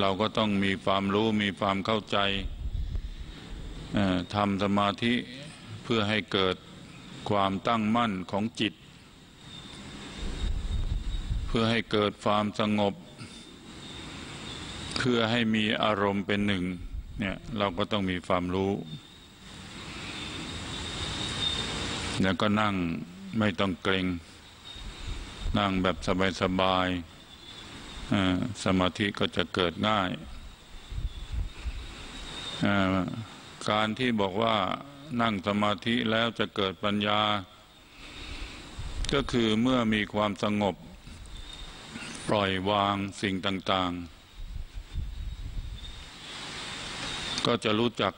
เราก็ต้องมีความรู้มีความเข้าใจทำสมาธิเพื่อให้เกิดความตั้งมั่นของจิตเพื่อให้เกิดความสงบเพื่อให้มีอารมณ์เป็นหนึ่งเนี่ยเราก็ต้องมีความรู้แล้วก็นั่งไม่ต้องเกร็งนั่งแบบสบายๆสมาธิก็จะเกิดง่ายการที่บอกว่านั่งสมาธิแล้วจะเกิดปัญญาก็คือเมื่อมีความสงบปล่อยวางสิ่งต่างๆก็จะรู้จัก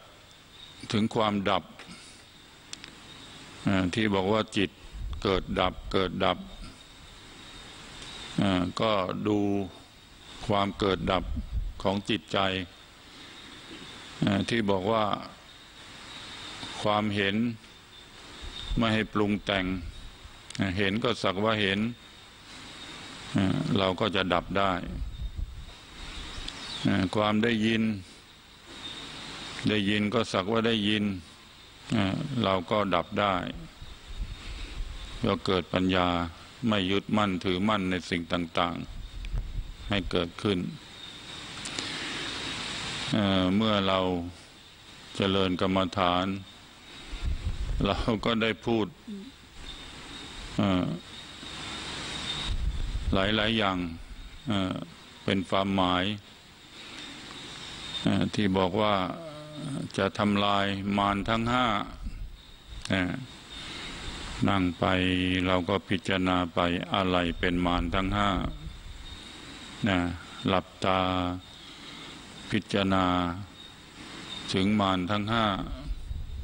ถึงความดับที่บอกว่าจิตเกิดดับเกิดดับก็ดูความเกิดดับของจิตใจที่บอกว่าความเห็นไม่ให้ปรุงแต่งเห็นก็สักว่าเห็นเราก็จะดับได้ความได้ยินก็สักว่าได้ยินเราก็ดับได้ก็เกิดปัญญาไม่ยึดมั่นถือมั่นในสิ่งต่างๆให้เกิดขึ้นเมื่อเราเจริญกรรมฐานเราก็ได้พูดหลายๆอย่างเป็นความหมายที่บอกว่าจะทำลายมารทั้งห้านั่งไปเราก็พิจารณาไปอะไรเป็นมารทั้งห้าหลับตาพิจารณาถึงมารทั้งห้า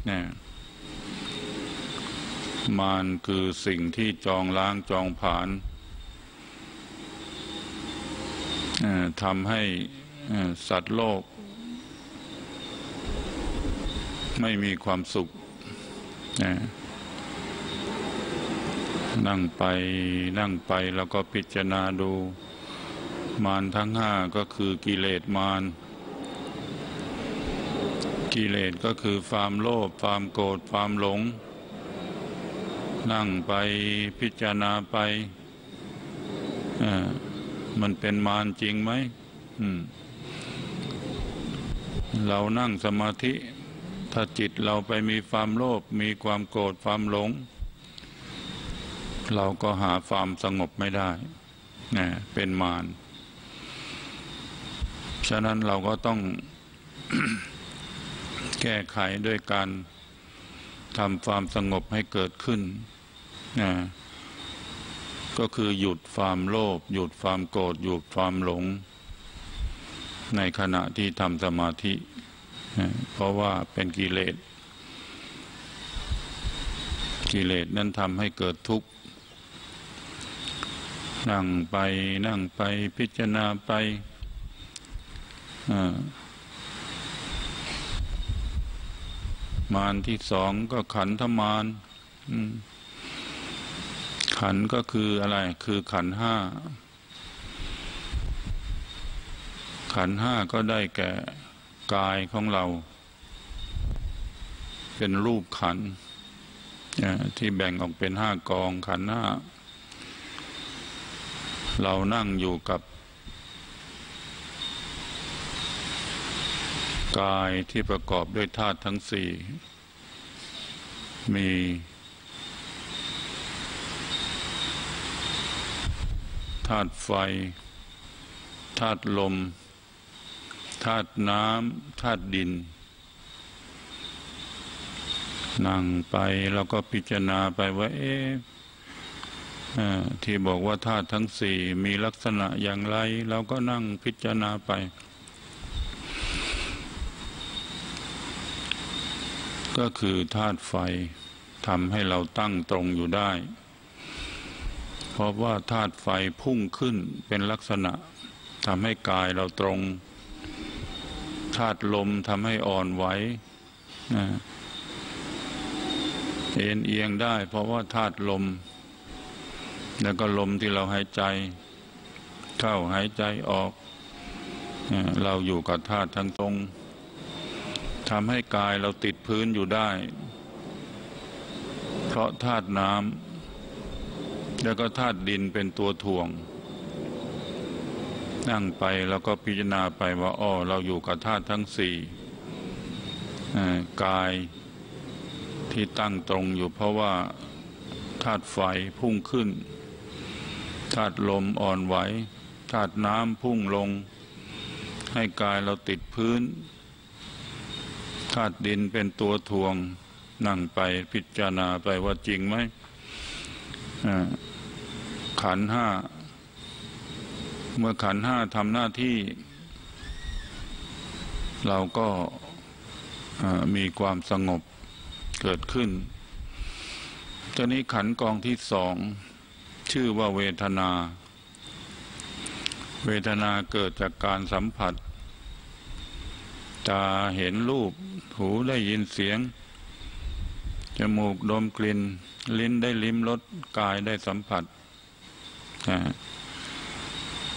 เนี่ยมารคือสิ่งที่จองล้างจองผลาญทำให้สัตว์โลกไม่มีความสุขนั่งไปแล้วก็พิจารณาดูมารทั้งห้าก็คือกิเลสมารกิเลสก็คือความโลภความโกรธความหลงนั่งไปพิจารณาไปมันเป็นมารจริงไหมเรานั่งสมาธิถ้าจิตเราไปมีความโลภมีความโกรธความหลงเราก็หาความสงบไม่ได้เป็นมารฉะนั้นเราก็ต้อง แก้ไขด้วยการทำความสงบให้เกิดขึ้นก็คือหยุดความโลภหยุดความโกรธหยุดความหลงในขณะที่ทำสมาธิเพราะว่าเป็นกิเลสนั้นทำให้เกิดทุกข์นั่งไปพิจารณาไปมารที่สองก็ขันธมารขันก็คืออะไรคือขันห้าก็ได้แก่กายของเราเป็นรูปขันที่แบ่งออกเป็นห้ากองขันห้าเรานั่งอยู่กับกายที่ประกอบด้วยธาตุทั้งสี่มีธาตุไฟธาตุลมธาตุน้ำธาตุดินนั่งไปแล้วก็พิจารณาไปว่าที่บอกว่าธาตุทั้งสี่มีลักษณะอย่างไรเราก็นั่งพิจารณาไปก็คือธาตุไฟทำให้เราตั้งตรงอยู่ได้เพราะว่าธาตุไฟพุ่งขึ้นเป็นลักษณะทำให้กายเราตรงธาตุลมทำให้อ่อนไหวเอ็นเอียงได้เพราะว่าธาตุลมแล้วก็ลมที่เราหายใจเข้าหายใจออก เราอยู่กับธาตุทั้งตรงทำให้กายเราติดพื้นอยู่ได้เพราะธาตุน้ำแล้วก็ธาตุดินเป็นตัวถ่วงนั่งไปแล้วก็พิจารณาไปว่าอ๋อเราอยู่กับธาตุทั้งสี่กายที่ตั้งตรงอยู่เพราะว่าธาตุไฟพุ่งขึ้นธาตุลมอ่อนไหวธาตุน้ำพุ่งลงให้กายเราติดพื้นธาตุดินเป็นตัวถ่วงนั่งไปพิจารณาไปว่าจริงไหมขันธ์ห้าเมื่อขันธ์ห้าทำหน้าที่เราก็มีความสงบเกิดขึ้นตอนนี้ขันธ์กองที่สองชื่อว่าเวทนาเวทนาเกิดจากการสัมผัสตาเห็นรูปหูได้ยินเสียงจมูกดมกลิ่นลิ้นได้ลิ้มรสกายได้สัมผัส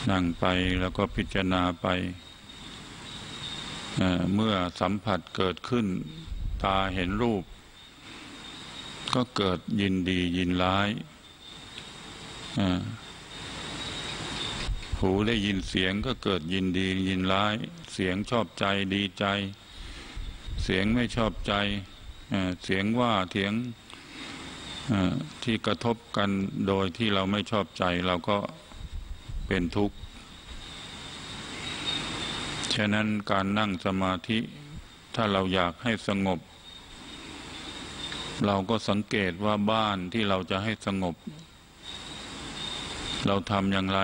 นั่งไปแล้วก็พิจารณาไปเมื่อสัมผัสเกิดขึ้นตาเห็นรูปก็เกิดยินดียินร้ายหูได้ยินเสียงก็เกิดยินดียินร้ายเสียงชอบใจดีใจเสียงไม่ชอบใจเสียงว่าเสียงที่กระทบกันโดยที่เราไม่ชอบใจเราก็เป็นทุกข์ฉะนั้นการนั่งสมาธิถ้าเราอยากให้สงบเราก็สังเกตว่าบ้านที่เราจะให้สงบเราทำอย่างไร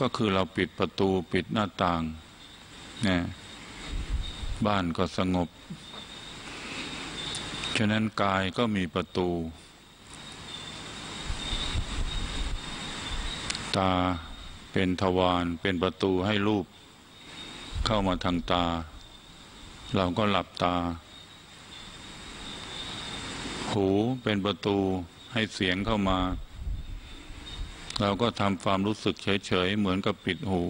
ก็คือเราปิดประตูปิดหน้าต่างเนี่ยบ้านก็สงบฉะนั้นกายก็มีประตูตาเป็นทวารเป็นประตูให้รูปเข้ามาทางตาเราก็หลับตาหูเป็นประตูให้เสียงเข้ามาเราก็ทำความรู้สึกเฉยๆเหมือนกับปิดหู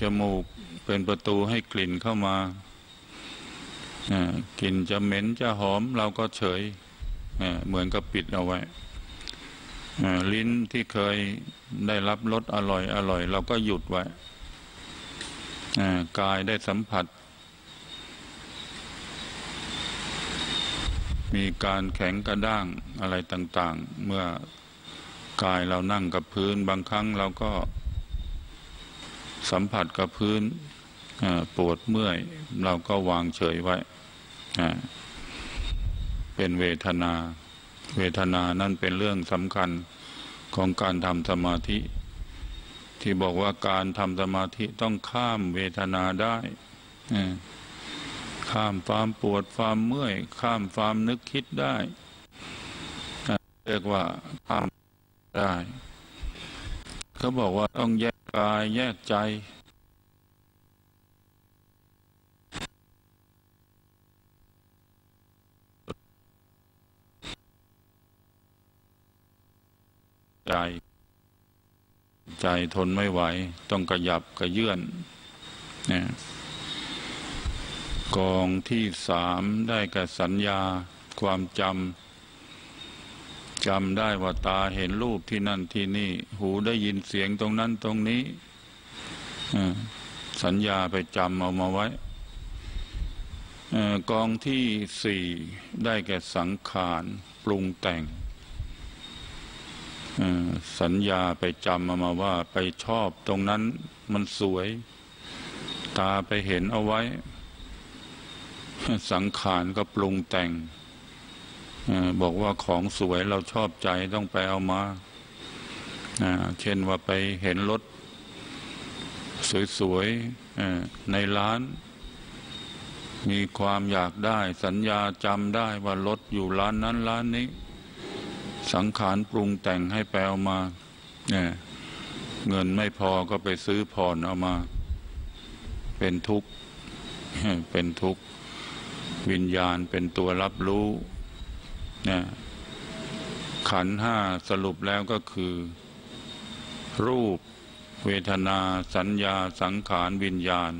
จมูกเป็นประตูให้กลิ่นเข้ามากลิ่นจะเหม็นจะหอมเราก็เฉยเหมือนกับปิดเอาไว้ลิ้นที่เคยได้รับรสอร่อยอร่อยเราก็หยุดไว้กายได้สัมผัสมีการแข็งกระด้างอะไรต่างๆเมื่อกายเรานั่งกับพื้นบางครั้งเราก็สัมผัสกับพื้นปวดเมื่อยเราก็วางเฉยไว้เป็นเวทนาเวทนานั่นเป็นเรื่องสำคัญของการทำสมาธิที่บอกว่าการทำสมาธิต้องข้ามเวทนาได้ข้ามความปวดความเมื่อยข้ามความนึกคิดได้เรียกว่าข้ามได้เขาบอกว่าต้องแยกกายแยกใจใจทนไม่ไหวต้องขยับกระเยื่อนกองที่สามได้แก่สัญญาความจำได้ว่าตาเห็นรูปที่นั่นที่นี่หูได้ยินเสียงตรงนั้นตรงนี้สัญญาไปจำเอามาไว้กองที่สี่ได้แก่สังขารปรุงแต่งสัญญาไปจำเอามาว่าไปชอบตรงนั้นมันสวยตาไปเห็นเอาไว้สังขารก็ปรุงแต่งบอกว่าของสวยเราชอบใจต้องไปเอามาเช่นว่าไปเห็นรถสวยๆในร้านมีความอยากได้สัญญาจำได้ว่ารถอยู่ร้านนั้นร้านนี้สังขารปรุงแต่งให้ไปเอามาเงินไม่พอก็ไปซื้อผ่อนเอามาเป็นทุกข์เป็นทุกข์วิญญาณเป็นตัวรับรู้ขันธ์ห้าสรุปแล้วก็คือรูป เวทนาสัญญาสังขารวิญญาณ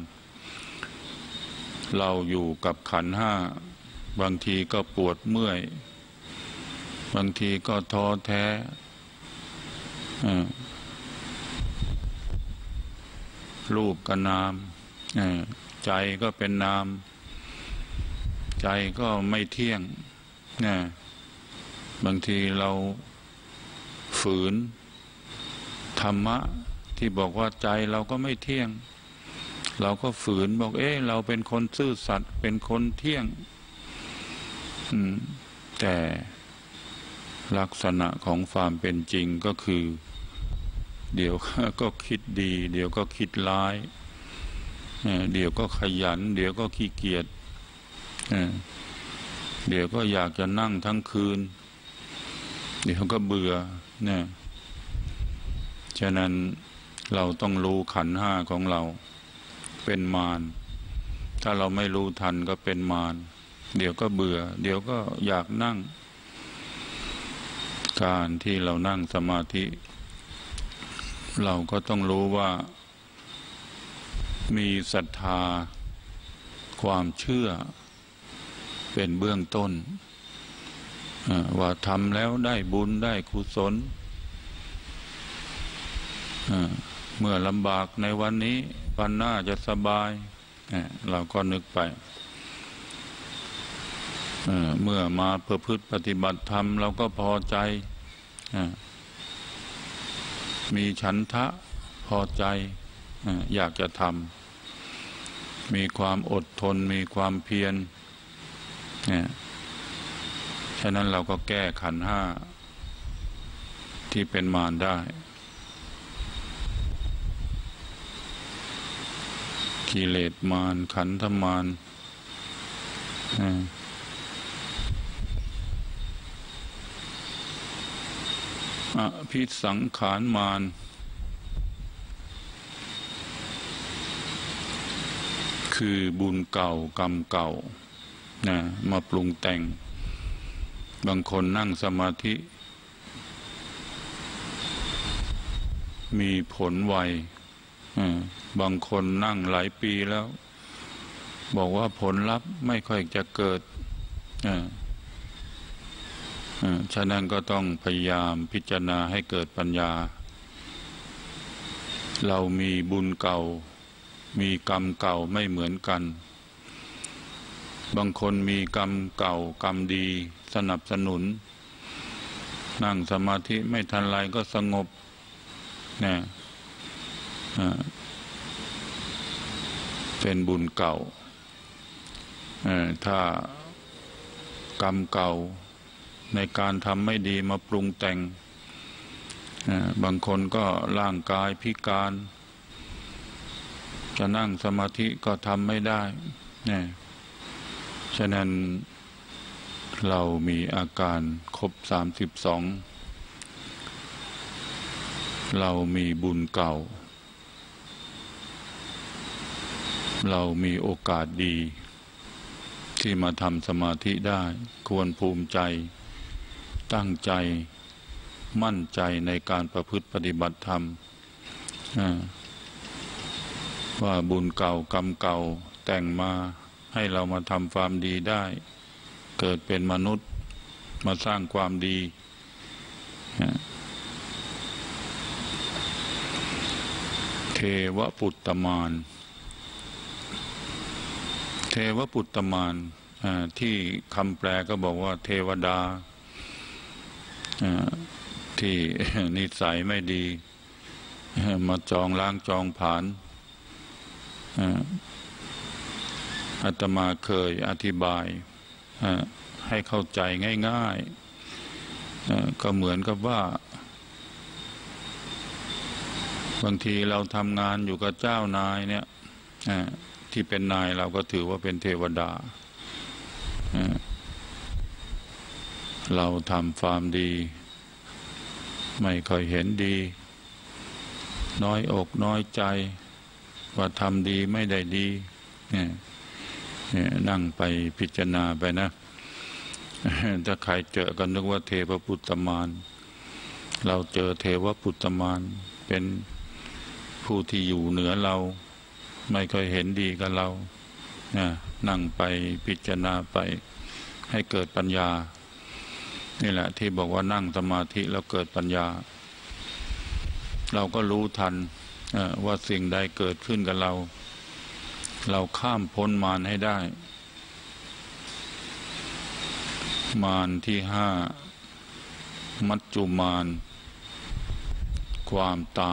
เราอยู่กับขันธ์ห้าบางทีก็ปวดเมื่อยบางทีก็ท้อแท้รูปกับนามใจก็เป็นนามใจก็ไม่เที่ยงบางทีเราฝืนธรรมะที่บอกว่าใจเราก็ไม่เที่ยงเราก็ฝืนบอกเราเป็นคนซื่อสัตย์เป็นคนเที่ยงแต่ลักษณะของความเป็นจริงก็คือเดี๋ยวก็คิดดีเดี๋ยวก็คิดร้ายเดี๋ยวก็ขยันเดี๋ยวก็ขี้เกียจเดี๋ยวก็อยากจะนั่งทั้งคืนเดี๋ยวก็เบื่อเนี่ยฉะนั้นเราต้องรู้ขันธ์ห้าของเราเป็นมารถ้าเราไม่รู้ทันก็เป็นมารเดี๋ยวก็เบื่อเดี๋ยวก็อยากนั่งการที่เรานั่งสมาธิเราก็ต้องรู้ว่ามีศรัทธาความเชื่อเป็นเบื้องต้นว่าทำแล้วได้บุญได้กุศลเมื่อลำบากในวันนี้วันหน้าจะสบายเราก็นึกไปเมื่อมาประพฤติปฏิบัติธรรมเราก็พอใจมีฉันทะพอใจอยากจะทำมีความอดทนมีความเพียรฉะนั้นเราก็แก้ขันธ์ห้าที่เป็นมารได้กิเลสมารขันธมารอภิสังขารมารคือบุญเก่ากรรมเก่ามาปรุงแต่งบางคนนั่งสมาธิมีผลไวบางคนนั่งหลายปีแล้วบอกว่าผลลัพธ์ไม่ค่อยจะเกิดฉะนั้นก็ต้องพยายามพิจารณาให้เกิดปัญญาเรามีบุญเก่ามีกรรมเก่าไม่เหมือนกันบางคนมีกรรมเก่ากรรมดีสนับสนุนนั่งสมาธิไม่ทันไรก็สงบเนี่ยเป็นบุญเก่าถ้ากรรมเก่าในการทำไม่ดีมาปรุงแต่งบางคนก็ร่างกายพิการจะนั่งสมาธิก็ทำไม่ได้เนี่ยฉะนั้นเรามีอาการครบ32เรามีบุญเก่าเรามีโอกาสดีที่มาทำสมาธิได้ควรภูมิใจตั้งใจมั่นใจในการประพฤติปฏิบัติธรรมว่าบุญเก่ากรรมเก่าแต่งมาให้เรามาทำความดีได้เกิดเป็นมนุษย์มาสร้างความดีเทวปุตตมารเทวปุตตมารที่คำแปลก็บอกว่าเทวดาที่นิสัยไม่ดีมาจองล้างจองผลาญอาตมาเคยอธิบายให้เข้าใจง่ายๆก็เหมือนกับว่าบางทีเราทำงานอยู่กับเจ้านายเนี่ยที่เป็นนายเราก็ถือว่าเป็นเทวดาเราทำความดีไม่ค่อยเห็นดีน้อยอกน้อยใจว่าทำดีไม่ได้ดีนั่งไปพิจารณาไปนะถ้าใครเจอกันนึกว่าเทวปุตตมารเราเจอเทวปุตตมารเป็น ผู้ที่อยู่เหนือเราไม่ค่อยเห็นดีกับเรานั่งไปพิจารณาไปให้เกิดปัญญานี่แหละที่บอกว่านั่งสมาธิแล้วเกิดปัญญาเราก็รู้ทันว่าสิ่งใดเกิดขึ้นกับเราเราข้ามพ้นมารให้ได้มารที่ห้ามัจจุมารความต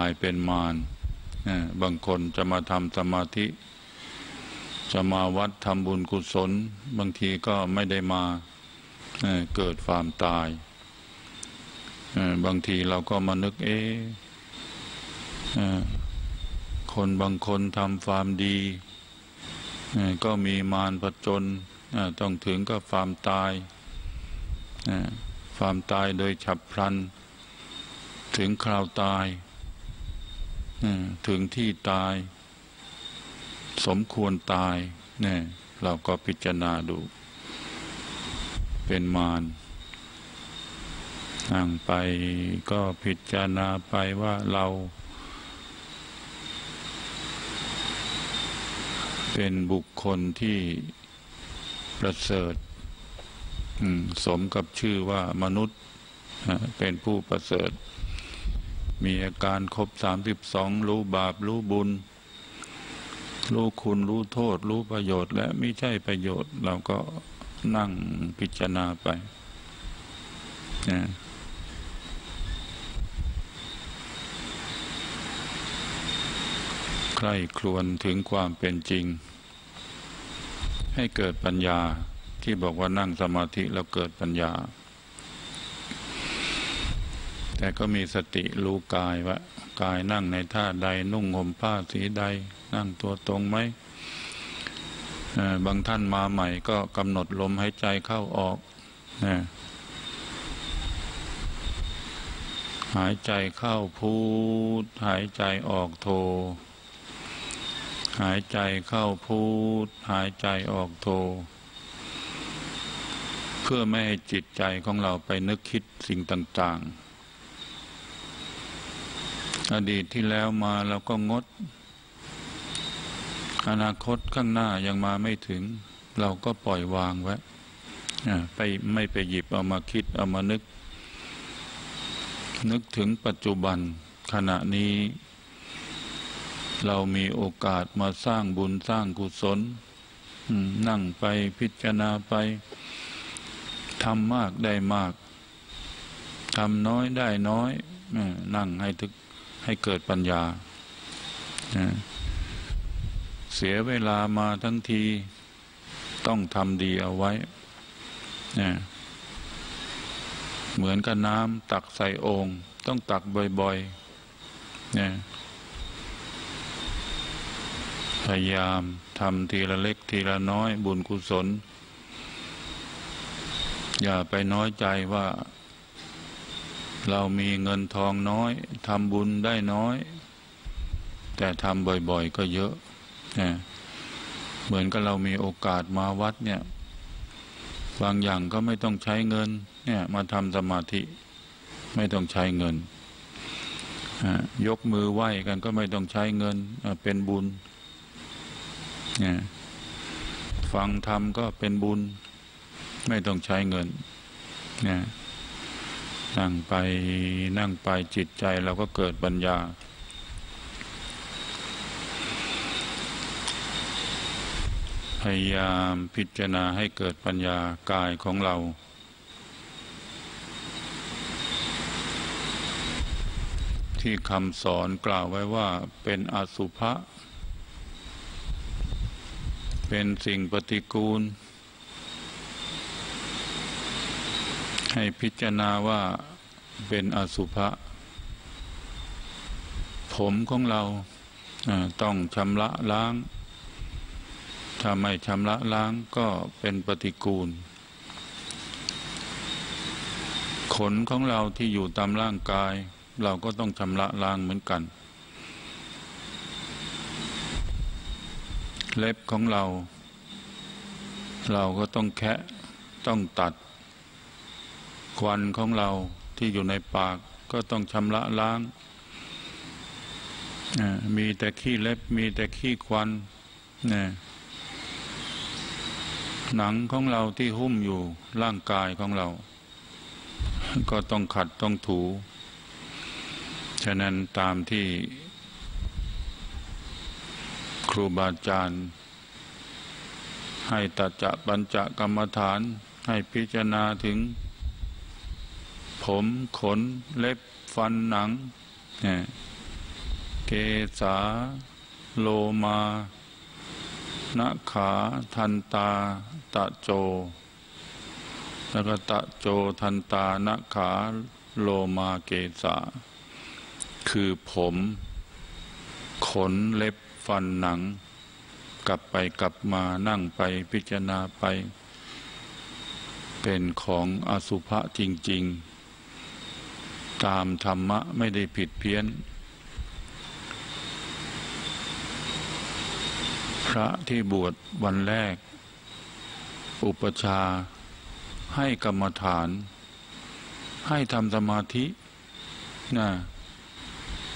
ายเป็นมารบางคนจะมาทำสมาธิจะมาวัดทำบุญกุศลบางทีก็ไม่ได้มาเกิดความตายบางทีเราก็มานึกคนบางคนทำความดีก็มีมารผจญต้องถึงก็ความตายโดยฉับพลันถึงคราวตายถึงที่ตายสมควรตายเนี่ยเราก็พิจารณาดูเป็นมารนั่งไปก็พิจารณาไปว่าเราเป็นบุคคลที่ประเสริฐสมกับชื่อว่ามนุษย์เป็นผู้ประเสริฐมีอาการครบ32รู้บาปรู้บุญรู้คุณรู้โทษรู้ประโยชน์และไม่ใช่ประโยชน์เราก็นั่งพิจารณาไปใคร่ครวญถึงความเป็นจริงให้เกิดปัญญาที่บอกว่านั่งสมาธิแล้วเกิดปัญญาแต่ก็มีสติรู้กายว่ากายนั่งในท่าใดนุ่งห่มผ้าสีใดนั่งตัวตรงไหมบางท่านมาใหม่ก็กำหนดลมหายใจเข้าออกหายใจเข้าพูดหายใจออกโทหายใจเข้าพูดหายใจออกโทเพื่อไม่ให้จิตใจของเราไปนึกคิดสิ่งต่างๆอดีตที่แล้วมาเราก็งดอนาคตข้างหน้ายังมาไม่ถึงเราก็ปล่อยวางไว้ไปไม่ไปหยิบเอามาคิดเอามานึกถึงปัจจุบันขณะนี้เรามีโอกาสมาสร้างบุญสร้างกุศลนั่งไปพิจารณาไปทำมากได้มากทำน้อยได้น้อยนั่งให้เกิดปัญญาเสียเวลามาทั้งทีต้องทำดีเอาไว้เหมือนกับน้ำตักใส่โอ่งต้องตักบ่อยๆพยายามทำทีละเล็กทีละน้อยบุญกุศลอย่าไปน้อยใจว่าเรามีเงินทองน้อยทำบุญได้น้อยแต่ทำบ่อยๆก็เยอะเหมือนกับเรามีโอกาสมาวัดเนี่ยบางอย่างก็ไม่ต้องใช้เงินเนี่ยมาทำสมาธิไม่ต้องใช้เงินยกมือไหว้กันก็ไม่ต้องใช้เงินเป็นบุญฟังธรรมก็เป็นบุญไม่ต้องใช้เงินนั่งไปจิตใจเราก็เกิดปัญญาพยายามพิจารณาให้เกิดปัญญากายของเราที่คำสอนกล่าวไว้ว่าเป็นอสุภะเป็นสิ่งปฏิกูลให้พิจารณาว่าเป็นอสุภะผมของเราต้องชำระล้างถ้าไม่ชำระล้างก็เป็นปฏิกูลขนของเราที่อยู่ตามร่างกายเราก็ต้องชำระล้างเหมือนกันเล็บของเราก็ต้องแคะต้องตัดควันของเราท ที่อยู่ในปากก็ต้องชำระล้างมีแต่ขี้เล็บมีแต่ขี้ควันเนี่ยหนังของเราที่หุ้มอยู่ร่างกายของเราก็ต้องขัดต้องถูฉะนั้นตามที่ครูบาอาจารย์ให้ตัจจะปัญจกรรมฐานให้พิจารณาถึงผมขนเล็บฟันหนังเกสาโลมานาขาทันตาตะโจแล้วก็ตะโจทันตานาขาโลมาเกสาคือผมขนเล็บฟันหนังกลับไปกลับมานั่งไปพิจารณาไปเป็นของอสุภะจริงๆตามธรรมะไม่ได้ผิดเพี้ยนพระที่บวชวันแรกอุปชาให้กรรมฐานให้ทำสมาธินะ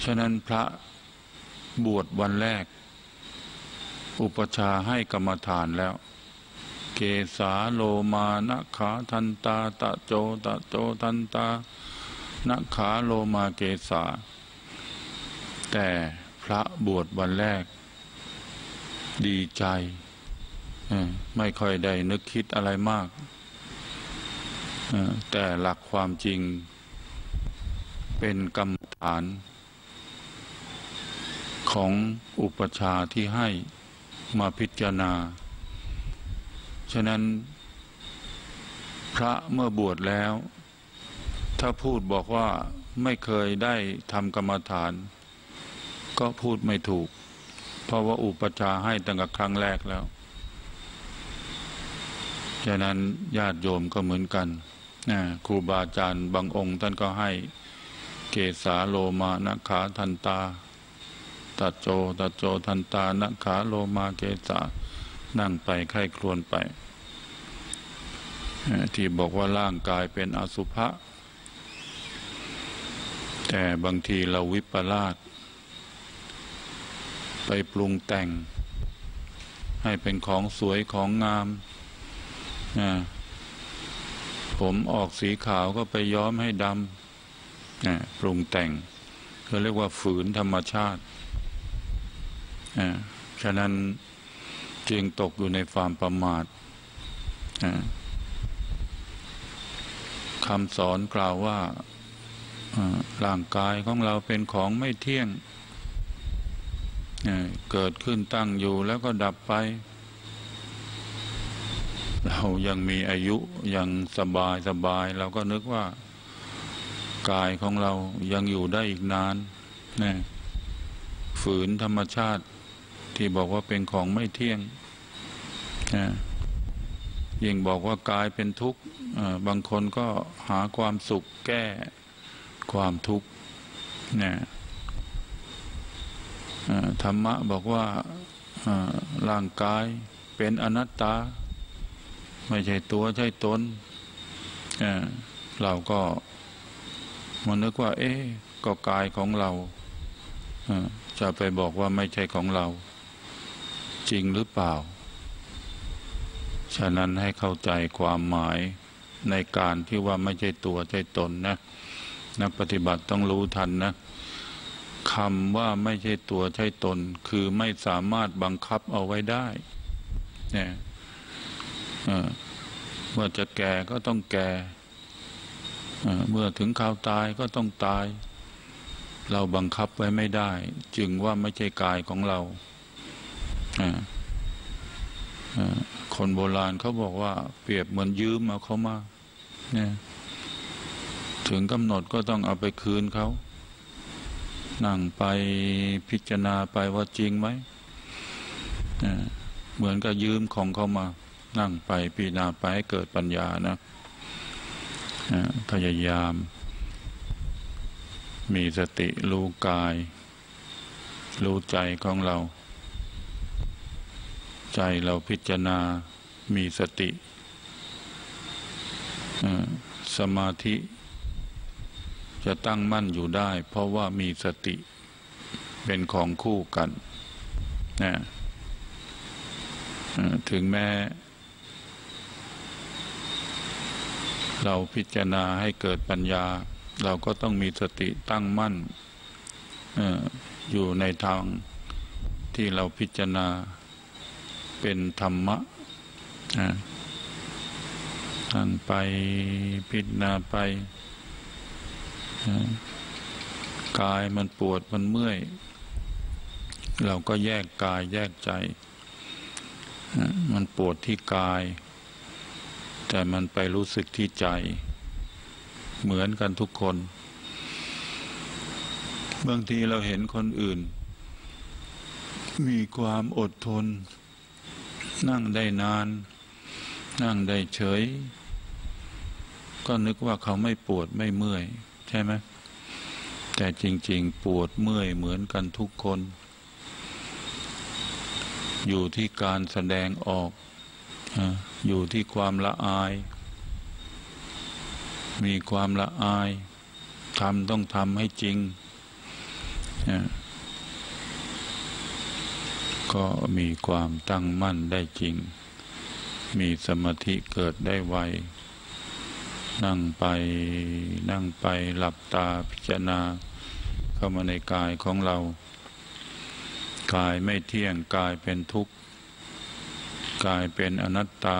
ฉะนั้นพระบวชวันแรกอุปชาให้กรรมฐานแล้วเกสาโลมานาขาทันตาตะโจตะโจทันตานาขาโลมาเกสาแต่พระบวชวันแรกดีใจไม่ค่อยได้นึกคิดอะไรมากแต่หลักความจริงเป็นกรรมฐานของอุปชาที่ให้มาพิจารณาฉะนั้นพระเมื่อบวชแล้วถ้าพูดบอกว่าไม่เคยได้ทำกรรมฐานก็พูดไม่ถูกเพราะว่าอุปชาให้ตั้งแต่ครั้งแรกแล้วฉะนั้นญาติโยมก็เหมือนกันครูบาอาจารย์บางองค์ท่านก็ให้เกสาโลมานาขาทันตาตะโจตะโจทันตานาขาโลมาเกสานั่งไปไข้ครวนไปที่บอกว่าร่างกายเป็นอสุภะแต่บางทีเราวิปลาสไปปรุงแต่งให้เป็นของสวยของงามผมออกสีขาวก็ไปย้อมให้ดำปรุงแต่งเขาเรียกว่าฝืนธรรมชาติฉะนั้นจึงตกอยู่ในความประมาทคำสอนกล่าวว่าร่างกายของเราเป็นของไม่เที่ยงเกิดขึ้นตั้งอยู่แล้วก็ดับไปเรายังมีอายุยังสบายสบายเราก็นึกว่ากายของเรายังอยู่ได้อีกนานนะฝืนธรรมชาติที่บอกว่าเป็นของไม่เที่ยงนะยิ่งบอกว่ากายเป็นทุกข์บางคนก็หาความสุขแก้ความทุกข์นะธรรมะบอกว่าร่างกายเป็นอนัตตาไม่ใช่ตัวใช่ตนเราก็มานึกว่าก็กายของเราจะไปบอกว่าไม่ใช่ของเราจริงหรือเปล่าฉะนั้นให้เข้าใจความหมายในการที่ว่าไม่ใช่ตัวใช่ตนนะนักปฏิบัติต้องรู้ทันนะคำว่าไม่ใช่ตัวใช่ตนคือไม่สามารถบังคับเอาไว้ได้เนี่ยว่าจะแก่ก็ต้องแก่เมื่อถึงคราวตายก็ต้องตายเราบังคับไว้ไม่ได้จึงว่าไม่ใช่กายของเราคนโบราณเขาบอกว่าเปรียบเหมือนยืมเอาเขามาเนี่ยถึงกำหนดก็ต้องเอาไปคืนเขานั่งไปพิจารณาไปว่าจริงไหมเหมือนกับยืมของเขามานั่งไปพิจารณาไปให้เกิดปัญญานะพยายามมีสติรู้กายรู้ใจของเราใจเราพิจารณามีสติสมาธิ จะตั้งมั่นอยู่ได้เพราะว่ามีสติเป็นของคู่กันนะถึงแม้เราพิจารณาให้เกิดปัญญาเราก็ต้องมีสติตั้งมั่นอยู่ในทางที่เราพิจารณาเป็นธรรมะตั้งไปพิจารณาไปกายมันปวดมันเมื่อยเราก็แยกกายแยกใจมันปวดที่กายแต่มันไปรู้สึกที่ใจเหมือนกันทุกคนบางทีเราเห็นคนอื่นมีความอดทนนั่งได้นานนั่งได้เฉยก็นึกว่าเขาไม่ปวดไม่เมื่อยใช่ไหมแต่จริงๆปวดเมื่อยเหมือนกันทุกคนอยู่ที่การแสดงออกอยู่ที่ความละอายมีความละอายทำต้องทำให้จริงก็มีความตั้งมั่นได้จริงมีสมาธิเกิดได้ไวนั่งไปนั่งไปหลับตาพิจารณาเข้ามาในกายของเรากายไม่เที่ยงกายเป็นทุกข์กายเป็นอนัตตา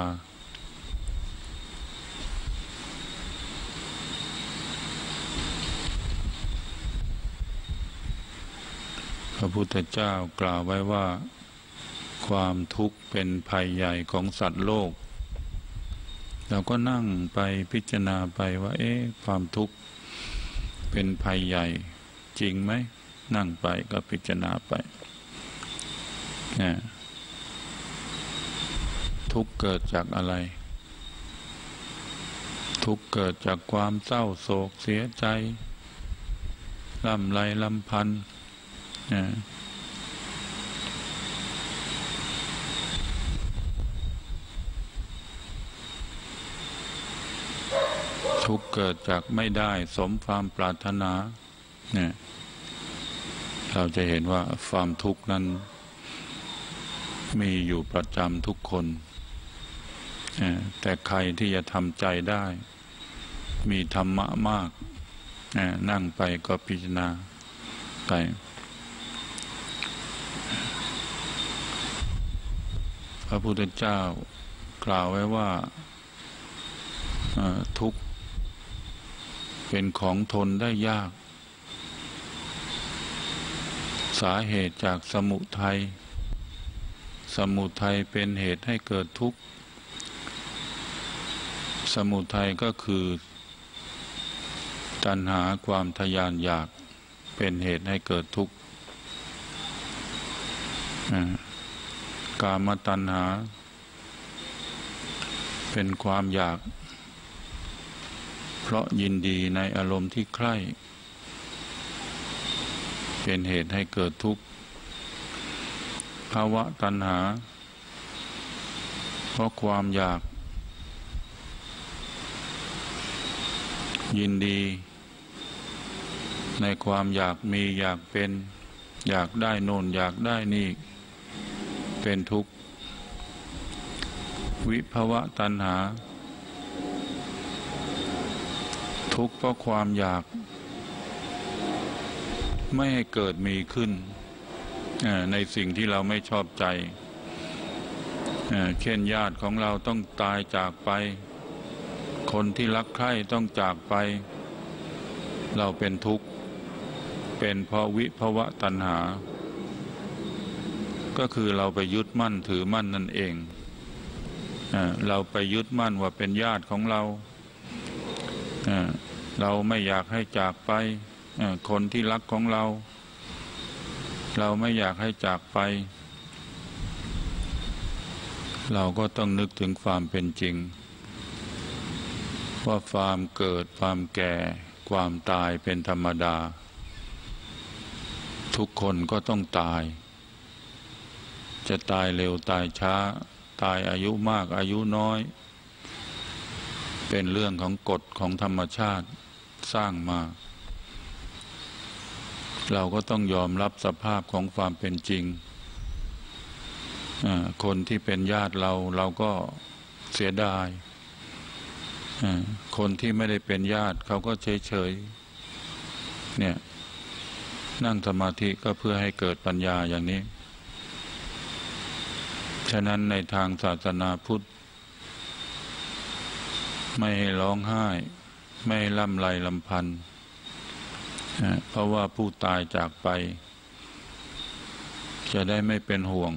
พระพุทธเจ้ากล่าวไว้ว่าความทุกข์เป็นภัยใหญ่ของสัตว์โลกเราก็นั่งไปพิจารณาไปว่าความทุกข์เป็นภัยใหญ่จริงไหมนั่งไปก็พิจารณาไปทุกข์เกิดจากอะไรทุกข์เกิดจากความเศร้าโศกเสียใจลำไรลำพันธ์ทุกข์เกิดจากไม่ได้สมความปรารถนาเราจะเห็นว่าความทุกข์นั้นมีอยู่ประจำทุกคนแต่ใครที่จะทำใจได้มีธรรมะมากนั่งไปก็พิจารณาไปพระพุทธเจ้ากล่าวไว้ว่าทุกข์เป็นของทนได้ยากสาเหตุจากสมุทัยสมุทัยเป็นเหตุให้เกิดทุกข์สมุทัยก็คือตัณหาความทยานอยากเป็นเหตุให้เกิดทุกข์กามตัณหาเป็นความอยากเพราะยินดีในอารมณ์ที่ใคร่เป็นเหตุให้เกิดทุกข์ภวตัณหาเพราะความอยากยินดีในความอยากมีอยากเป็นอยากได้โน่นอยากได้นี่เป็นทุกข์วิภวตัณหาทุกข์เพราะความอยากไม่ให้เกิดมีขึ้นในสิ่งที่เราไม่ชอบใจเช่นญาติของเราต้องตายจากไปคนที่รักใคร่ต้องจากไปเราเป็นทุกข์เป็นเพราะวิภวตัณหาก็คือเราไปยึดมั่นถือมั่นนั่นเองเราไปยึดมั่นว่าเป็นญาติของเราเราไม่อยากให้จากไปคนที่รักของเราเราไม่อยากให้จากไปเราก็ต้องนึกถึงความเป็นจริงว่าความเกิดความแก่ความตายเป็นธรรมดาทุกคนก็ต้องตายจะตายเร็วตายช้าตายอายุมากอายุน้อยเป็นเรื่องของกฎของธรรมชาติสร้างมา เราก็ต้องยอมรับสภาพของความเป็นจริงคนที่เป็นญาติเราเราก็เสียดายคนที่ไม่ได้เป็นญาติเขาก็เฉยๆเนี่ยนั่งสมาธิก็เพื่อให้เกิดปัญญาอย่างนี้ฉะนั้นในทางศาสนาพุทธไม่ให้ร้องไห้ไม่ให้ล่ำไรลำพันธ์เพราะว่าผู้ตายจากไปจะได้ไม่เป็นห่วง